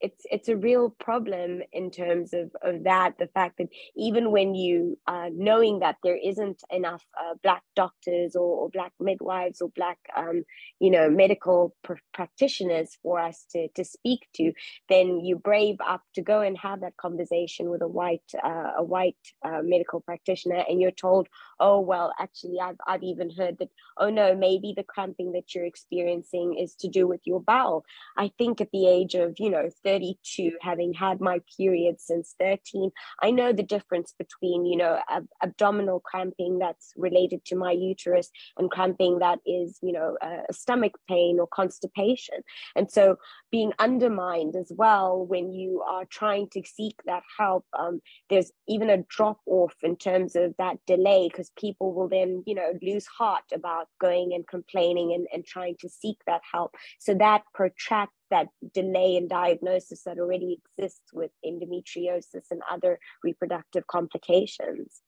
it's it's a real problem in terms of, of that, the fact that even when you, uh, knowing that there isn't enough uh, Black doctors or, or Black midwives or Black, um, you know, medical pr practitioners for us to, to speak to, then you brave up to go and have that conversation with a white, uh, a white uh, medical practitioner, and you're told, oh, well, actually, I've, I've even heard that, oh, no, maybe the cramping that you're experiencing is to do with your bowel. I think at the age of, you know, thirty-two, having had my period since thirteen, I know the difference between, you know, ab abdominal cramping that's related to my uterus and cramping that is, you know, a stomach pain or constipation. And so being undermined as well when you are trying to seek that help, um, there's even a drop off in terms of that delay, because people will then, you know, lose heart about going and complaining and, and trying to seek that help. So that protracts that delay in diagnosis that already exists with endometriosis and other reproductive complications.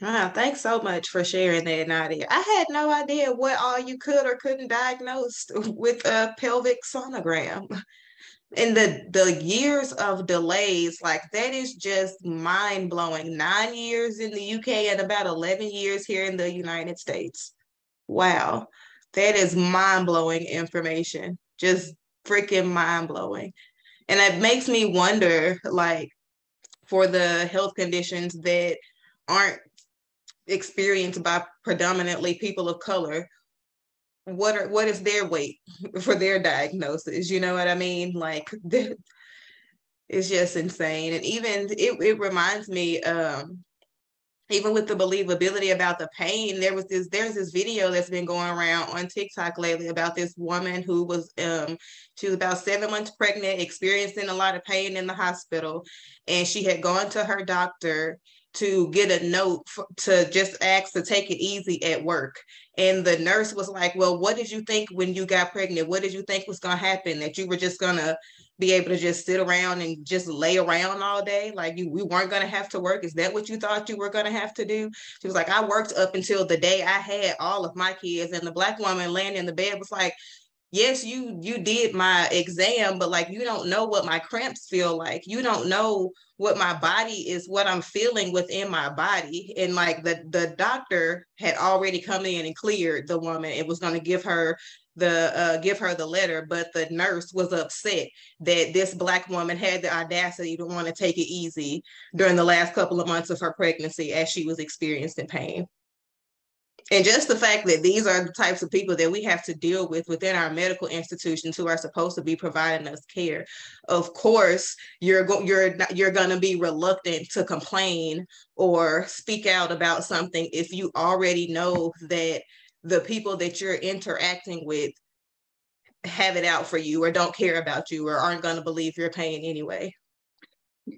Wow, thanks so much for sharing that, Nadia. I had no idea what all you could or couldn't diagnose with a pelvic sonogram. And the, the years of delays, like that is just mind-blowing. Nine years in the U K and about eleven years here in the United States. Wow. That is mind-blowing information. Just freaking mind-blowing. And it makes me wonder, like, for the health conditions that aren't experienced by predominantly people of color, what are what is their weight for their diagnosis? You know what I mean? Like, it's just insane. And even it, it reminds me, um, even with the believability about the pain, there was this there's this video that's been going around on TikTok lately about this woman who was um she was about seven months pregnant, experiencing a lot of pain in the hospital, and she had gone to her doctor to get a note f- to just ask to take it easy at work. And the nurse was like, well, what did you think when you got pregnant? What did you think was going to happen? That you were just going to be able to just sit around and just lay around all day? Like you, we weren't going to have to work. Is that what you thought you were going to have to do? She was like, I worked up until the day I had all of my kids. And the Black woman laying in the bed was like, yes, you you did my exam, but like, you don't know what my cramps feel like. You don't know what my body is, what I'm feeling within my body. And like the, the doctor had already come in and cleared the woman. It was going to give her the uh, give her the letter, but the nurse was upset that this Black woman had the audacity to want to take it easy during the last couple of months of her pregnancy as she was experiencing pain. And just the fact that these are the types of people that we have to deal with within our medical institutions who are supposed to be providing us care. Of course, you're go- you're not, you're going to be reluctant to complain or speak out about something if you already know that the people that you're interacting with have it out for you or don't care about you or aren't going to believe your pain anyway.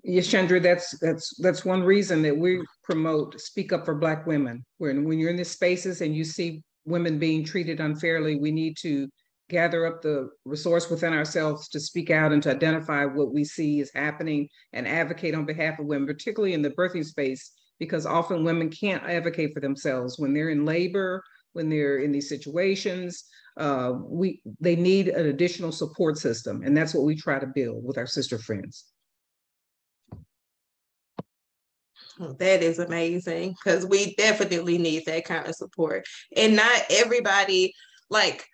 Yes, Chandrea, that's that's that's one reason that we promote Speak Up for Black Women. When, when you're in these spaces and you see women being treated unfairly, we need to gather up the resource within ourselves to speak out and to identify what we see is happening and advocate on behalf of women, particularly in the birthing space, because often women can't advocate for themselves when they're in labor, when they're in these situations. Uh, we they need an additional support system, and that's what we try to build with our sister friends. Well, that is amazing, because we definitely need that kind of support. And not everybody, like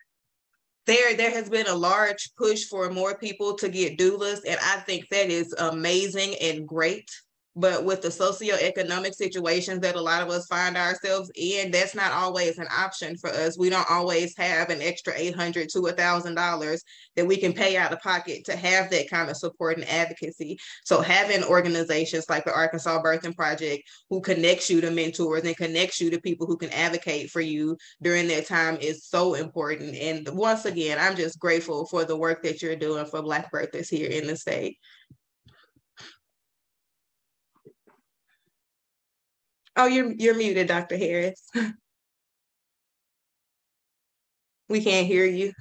there, there has been a large push for more people to get doulas. And I think that is amazing and great. But with the socioeconomic situations that a lot of us find ourselves in, that's not always an option for us. We don't always have an extra eight hundred dollars to one thousand dollars that we can pay out of pocket to have that kind of support and advocacy. So having organizations like the Arkansas Birthing Project who connects you to mentors and connects you to people who can advocate for you during that time is so important. And once again, I'm just grateful for the work that you're doing for Black birthers here in the state. Oh, you're you're muted, Doctor Harris. We can't hear you.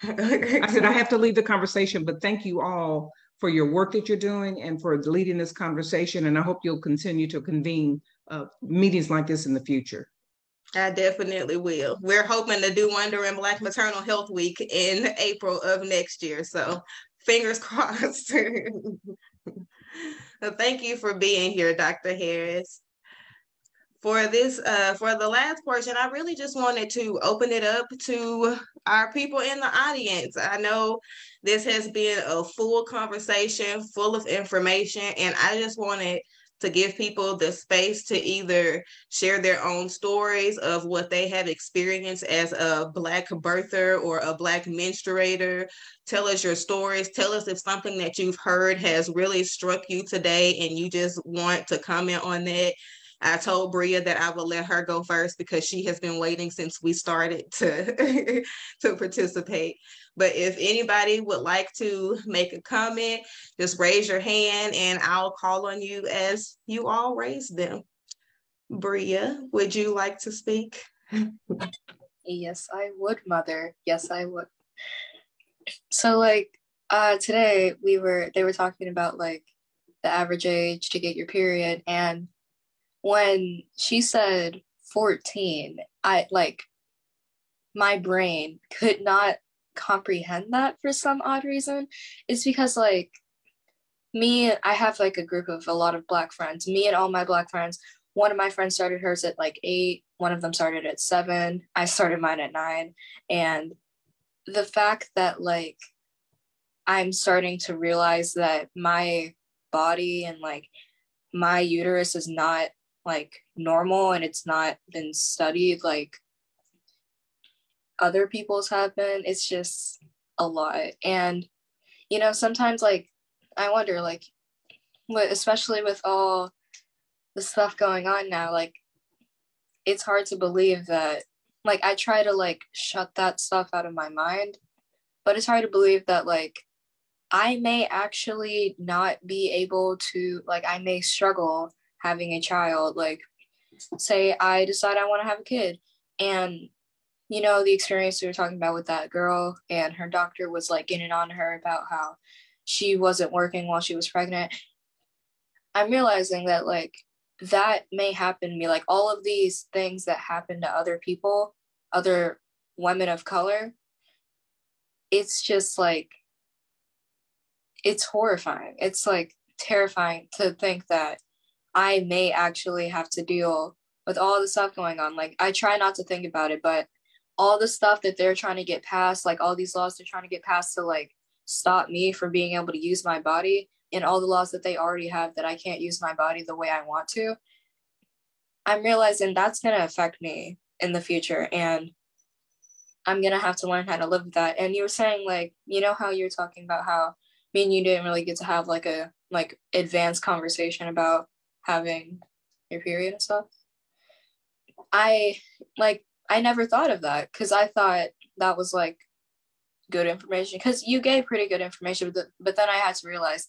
I said I have to leave the conversation, but thank you all for your work that you're doing and for leading this conversation. And I hope you'll continue to convene uh, meetings like this in the future. I definitely will. We're hoping to do one during Black Maternal Health Week in April of next year. So fingers crossed. So thank you for being here, Doctor Harris. For this, uh, for the last portion, I really just wanted to open it up to our people in the audience. I know this has been a full conversation, full of information, and I just wanted to give people the space to either share their own stories of what they have experienced as a Black birther or a Black menstruator. Tell us your stories. Tell us if something that you've heard has really struck you today and you just want to comment on that. I told Bria that I will let her go first because she has been waiting since we started to, to participate. But if anybody would like to make a comment, just raise your hand and I'll call on you as you all raise them. Bria, would you like to speak? Yes, I would, Mother. Yes, I would. So like uh, today we were, they were talking about like the average age to get your period. And when she said fourteen, I like my brain could not comprehend that for some odd reason. It's because like me, I have like a group of a lot of Black friends, me and all my Black friends. One of my friends started hers at like eight. One of them started at seven. I started mine at nine. And the fact that like, I'm starting to realize that my body and like my uterus is not like normal and it's not been studied like other people's have been. It's just a lot. And you know, sometimes like I wonder like what, especially with all the stuff going on now, like it's hard to believe that like I try to like shut that stuff out of my mind, but it's hard to believe that like I may actually not be able to like I may struggle having a child. Like, say I decide I want to have a kid, and you know, the experience we were talking about with that girl, and her doctor was like in and on her about how she wasn't working while she was pregnant. I'm realizing that like that may happen to me, like all of these things that happen to other people, other women of color. It's just like, it's horrifying. It's like terrifying to think that I may actually have to deal with all the stuff going on. Like, I try not to think about it, but all the stuff that they're trying to get passed, like all these laws they're trying to get passed to like stop me from being able to use my body, and all the laws that they already have that I can't use my body the way I want to, I'm realizing that's going to affect me in the future. And I'm going to have to learn how to live with that. And you were saying like, you know how you're talking about how me and you didn't really get to have like a like advanced conversation about having your period and stuff. I like, I never thought of that, because I thought that was like good information, because you gave pretty good information, but, but then I had to realize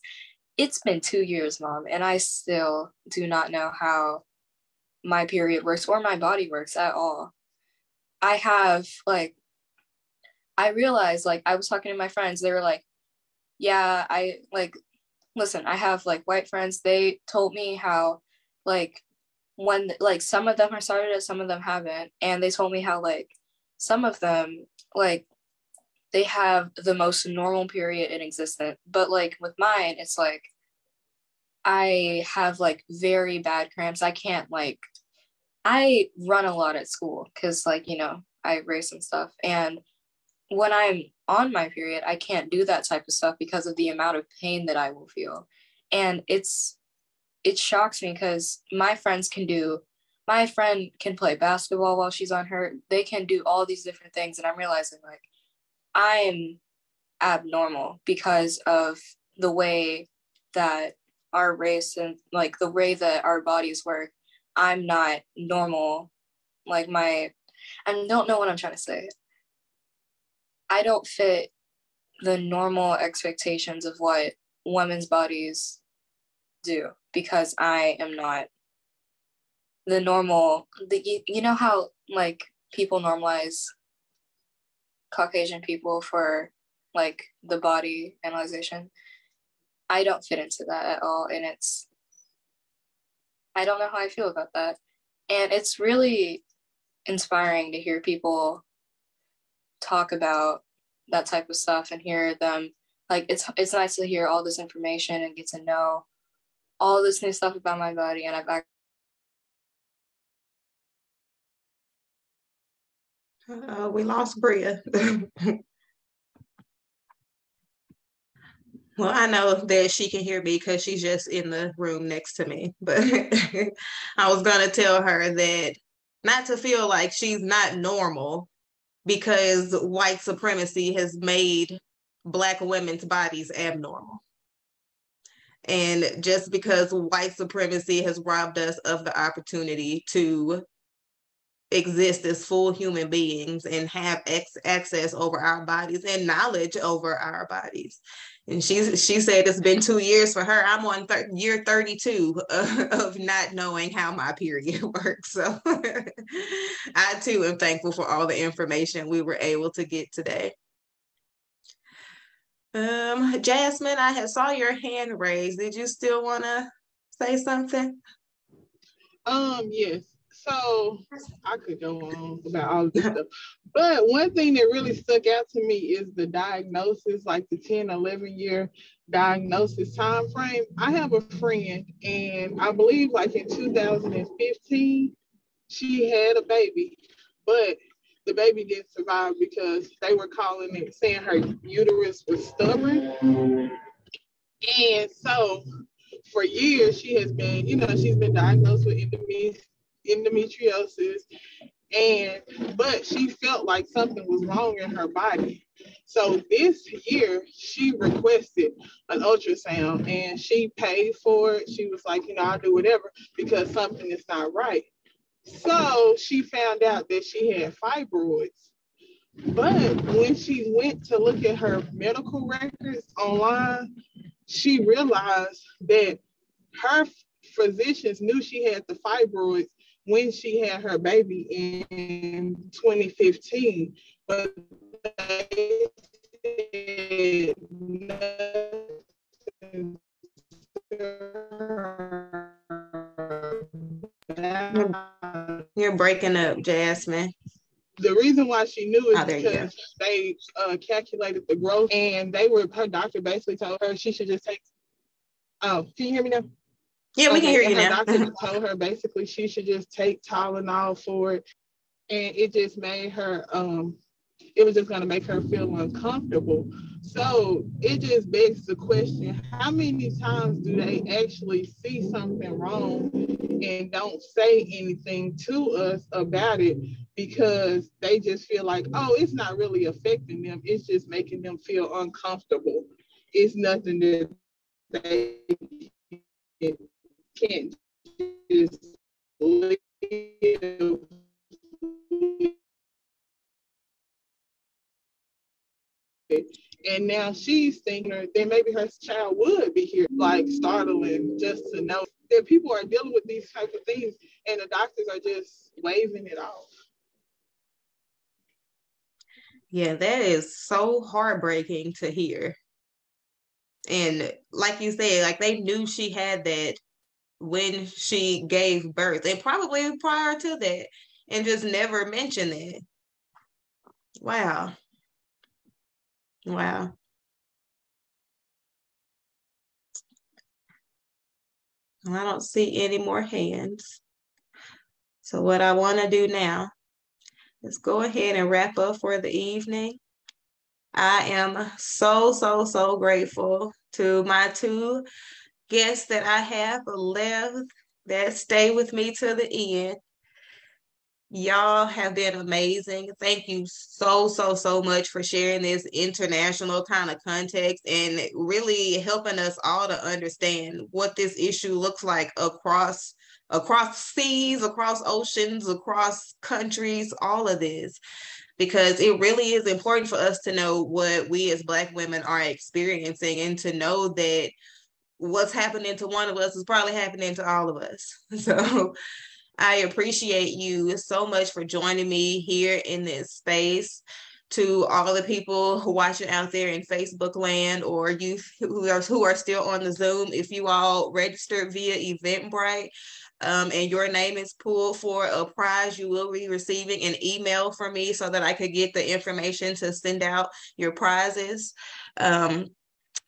it's been two years, Mom, and I still do not know how my period works or my body works at all. I have like, I realized like I was talking to my friends, they were like, yeah, I like, listen, I have like white friends. They told me how like when like some of them are started and some of them haven't. And they told me how like some of them like they have the most normal period in existence. But like with mine, it's like I have like very bad cramps. I can't like, I run a lot at school because like, you know, I race and stuff. And when I'm on my period, I can't do that type of stuff because of the amount of pain that I will feel. And it's, it shocks me because my friends can do, my friend can play basketball while she's on her, they can do all these different things. And I'm realizing like, I'm abnormal because of the way that our race and like the way that our bodies work. I'm not normal. Like my, I don't know what I'm trying to say. I don't fit the normal expectations of what women's bodies do because I am not the normal, the, you, you know how like people normalize Caucasian people for like the body analyzation. I don't fit into that at all. And it's, I don't know how I feel about that. And it's really inspiring to hear people talk about that type of stuff and hear them like it's it's nice to hear all this information and get to know all this new stuff about my body. And I've actually uh, we lost Bria. Well, I know that she can hear me because she's just in the room next to me, but I was gonna tell her that not to feel like she's not normal because white supremacy has made Black women's bodies abnormal. And just because white supremacy has robbed us of the opportunity to exist as full human beings and have ex- access over our bodies and knowledge over our bodies. And she, she said it's been two years for her. I'm on thir- year thirty-two of, of not knowing how my period works. So I too am thankful for all the information we were able to get today. Um, Jasmine, I had saw your hand raised. Did you still want to say something? Um, yes. So I could go on about all of this stuff, but one thing that really stuck out to me is the diagnosis, like the ten, eleven year diagnosis time frame. I have a friend, and I believe like in two thousand fifteen, she had a baby, but the baby didn't survive because they were calling it, saying her uterus was stubborn. And so for years, she has been, you know, she's been diagnosed with endometriosis. endometriosis and but she felt like something was wrong in her body. So this year she requested an ultrasound and she paid for it. She was like, you know, I'll do whatever because something is not right. So she found out that she had fibroids, but when she went to look at her medical records online, she realized that her physicians knew she had the fibroids when she had her baby in twenty fifteen, but they said nothing to her. You're breaking up, Jasmine. The reason why she knew is oh, because they uh, calculated the growth, and they were, her doctor basically told her she should just take, oh, can you hear me now? Yeah, we okay. can hear and you her now. Her doctor told her basically she should just take Tylenol for it, and it just made her, um, it was just going to make her feel uncomfortable. So it just begs the question, how many times do they actually see something wrong and don't say anything to us about it because they just feel like, oh, it's not really affecting them. It's just making them feel uncomfortable. It's nothing that they can't just live with. And now she's thinking that maybe her child would be here, like startling just to know that people are dealing with these type of things and the doctors are just waving it off. Yeah, that is so heartbreaking to hear. And like you said, like they knew she had that when she gave birth and probably prior to that and just never mentioned that. Wow. Wow. I don't see any more hands. So what I want to do now is go ahead and wrap up for the evening. I am so, so, so grateful to my two guests that I have left that stay with me to the end. Y'all have been amazing. Thank you so, so, so much for sharing this international kind of context and really helping us all to understand what this issue looks like across across seas, across oceans, across countries, all of this, because it really is important for us to know what we as Black women are experiencing and to know that what's happening to one of us is probably happening to all of us. So I appreciate you so much for joining me here in this space. To all the people who watching out there in Facebook land, or you who are, who are still on the Zoom, if you all registered via Eventbrite um, and your name is pulled for a prize, you will be receiving an email from me so that I could get the information to send out your prizes. Um,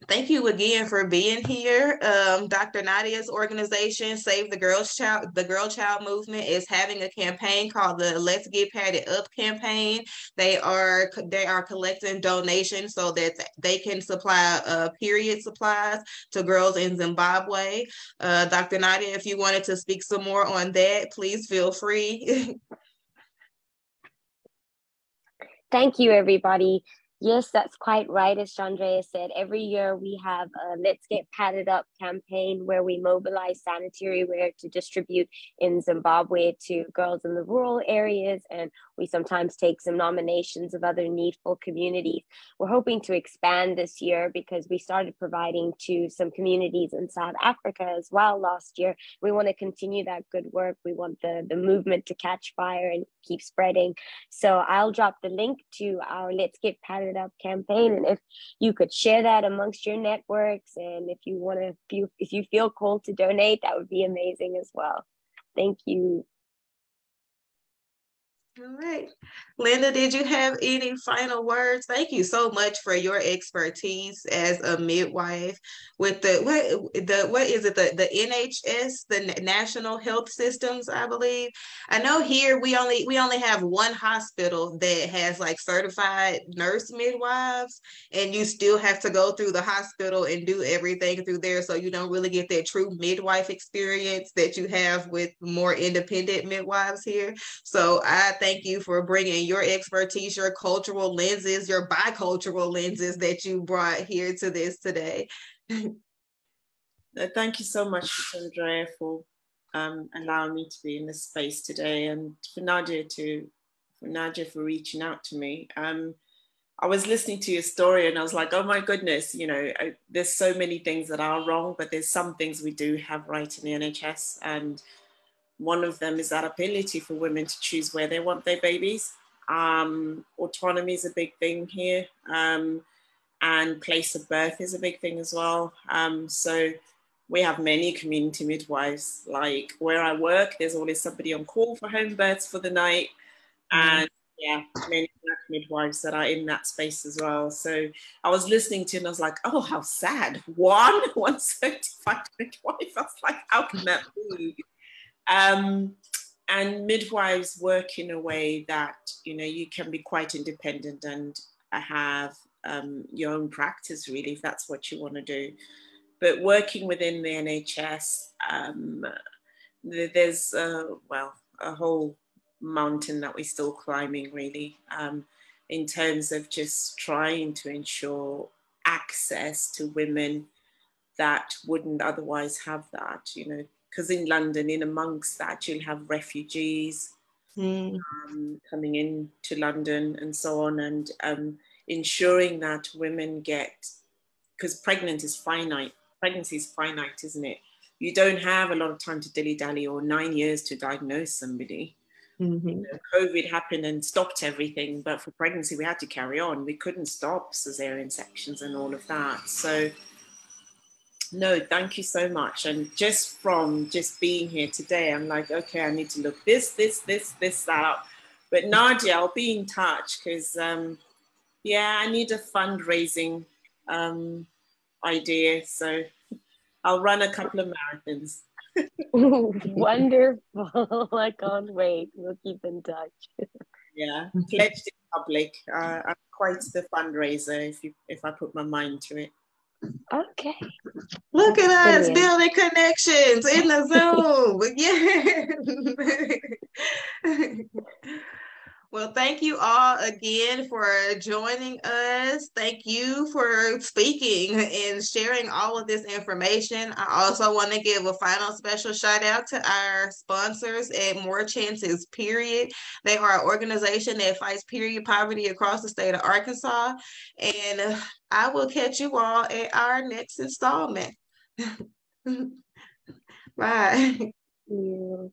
Thank you again for being here. Um, Doctor Nadia's organization, Save the Girl Child, the Girl Child Movement, is having a campaign called the Let's Get Padded Up campaign. They are they are collecting donations so that they can supply uh, period supplies to girls in Zimbabwe. Uh, Doctor Nadia, if you wanted to speak some more on that, please feel free. Thank you, everybody. Yes, that's quite right. As Chandrea said, every year we have a Let's Get Padded Up campaign where we mobilize sanitary ware to distribute in Zimbabwe to girls in the rural areas. And we sometimes take some nominations of other needful communities. We're hoping to expand this year because we started providing to some communities in South Africa as well last year. We want to continue that good work. We want the, the movement to catch fire and keep spreading. So I'll drop the link to our Let's Get Padded Up campaign, and if you could share that amongst your networks, and if you want to, if you, if you feel called to donate, that would be amazing as well. Thank you. All right, Linda, did you have any final words? Thank you so much for your expertise as a midwife with the what the what is it the the N H S, the National Health Systems, I believe. I know here we only we only have one hospital that has like certified nurse midwives, and you still have to go through the hospital and do everything through there, so you don't really get that true midwife experience that you have with more independent midwives here. So I think. Thank you for bringing your expertise, your cultural lenses, your bicultural lenses that you brought here to this today. Thank you so much, Chandrea, for um, allowing me to be in this space today, and for Nadia to for Nadia for reaching out to me. Um, I was listening to your story and I was like, oh my goodness, you know, I, there's so many things that are wrong, but there's some things we do have right in the N H S. And one of them is that ability for women to choose where they want their babies. Um, autonomy is a big thing here. Um, and place of birth is a big thing as well. Um, so we have many community midwives, like where I work, there's always somebody on call for home births for the night. Mm-hmm. And yeah, many Black midwives that are in that space as well. So I was listening to it and I was like, oh, how sad. One, one certified midwife. I was like, how can that be? Um, and midwives work in a way that, you know, you can be quite independent and have um, your own practice, really, if that's what you want to do. But working within the N H S, um, there's, uh, well, a whole mountain that we're still climbing, really, um, in terms of just trying to ensure access to women that wouldn't otherwise have that, you know, because in London, in amongst that, you'll have refugees mm. um, coming in to London and so on, and um, ensuring that women get, because pregnant is finite, pregnancy is finite, isn't it? You don't have a lot of time to dilly-dally or nine years to diagnose somebody. Mm-hmm. You know, COVID happened and stopped everything, but for pregnancy we had to carry on. We couldn't stop cesarean sections and all of that. So no, thank you so much. And just from just being here today, I'm like, okay, I need to look this, this, this, this out. But Nadia, I'll be in touch because um, yeah, I need a fundraising um, idea. So I'll run a couple of marathons. Wonderful. I can't wait. We'll keep in touch. Yeah, pledged in public. Uh, I'm quite the fundraiser if, you, if I put my mind to it. Okay. Look at us building connections in the Zoom. Yeah. Well, thank you all again for joining us. Thank you for speaking and sharing all of this information. I also want to give a final special shout out to our sponsors at More Chances Period. They are an organization that fights period poverty across the state of Arkansas. And I will catch you all at our next installment. Bye. Thank you.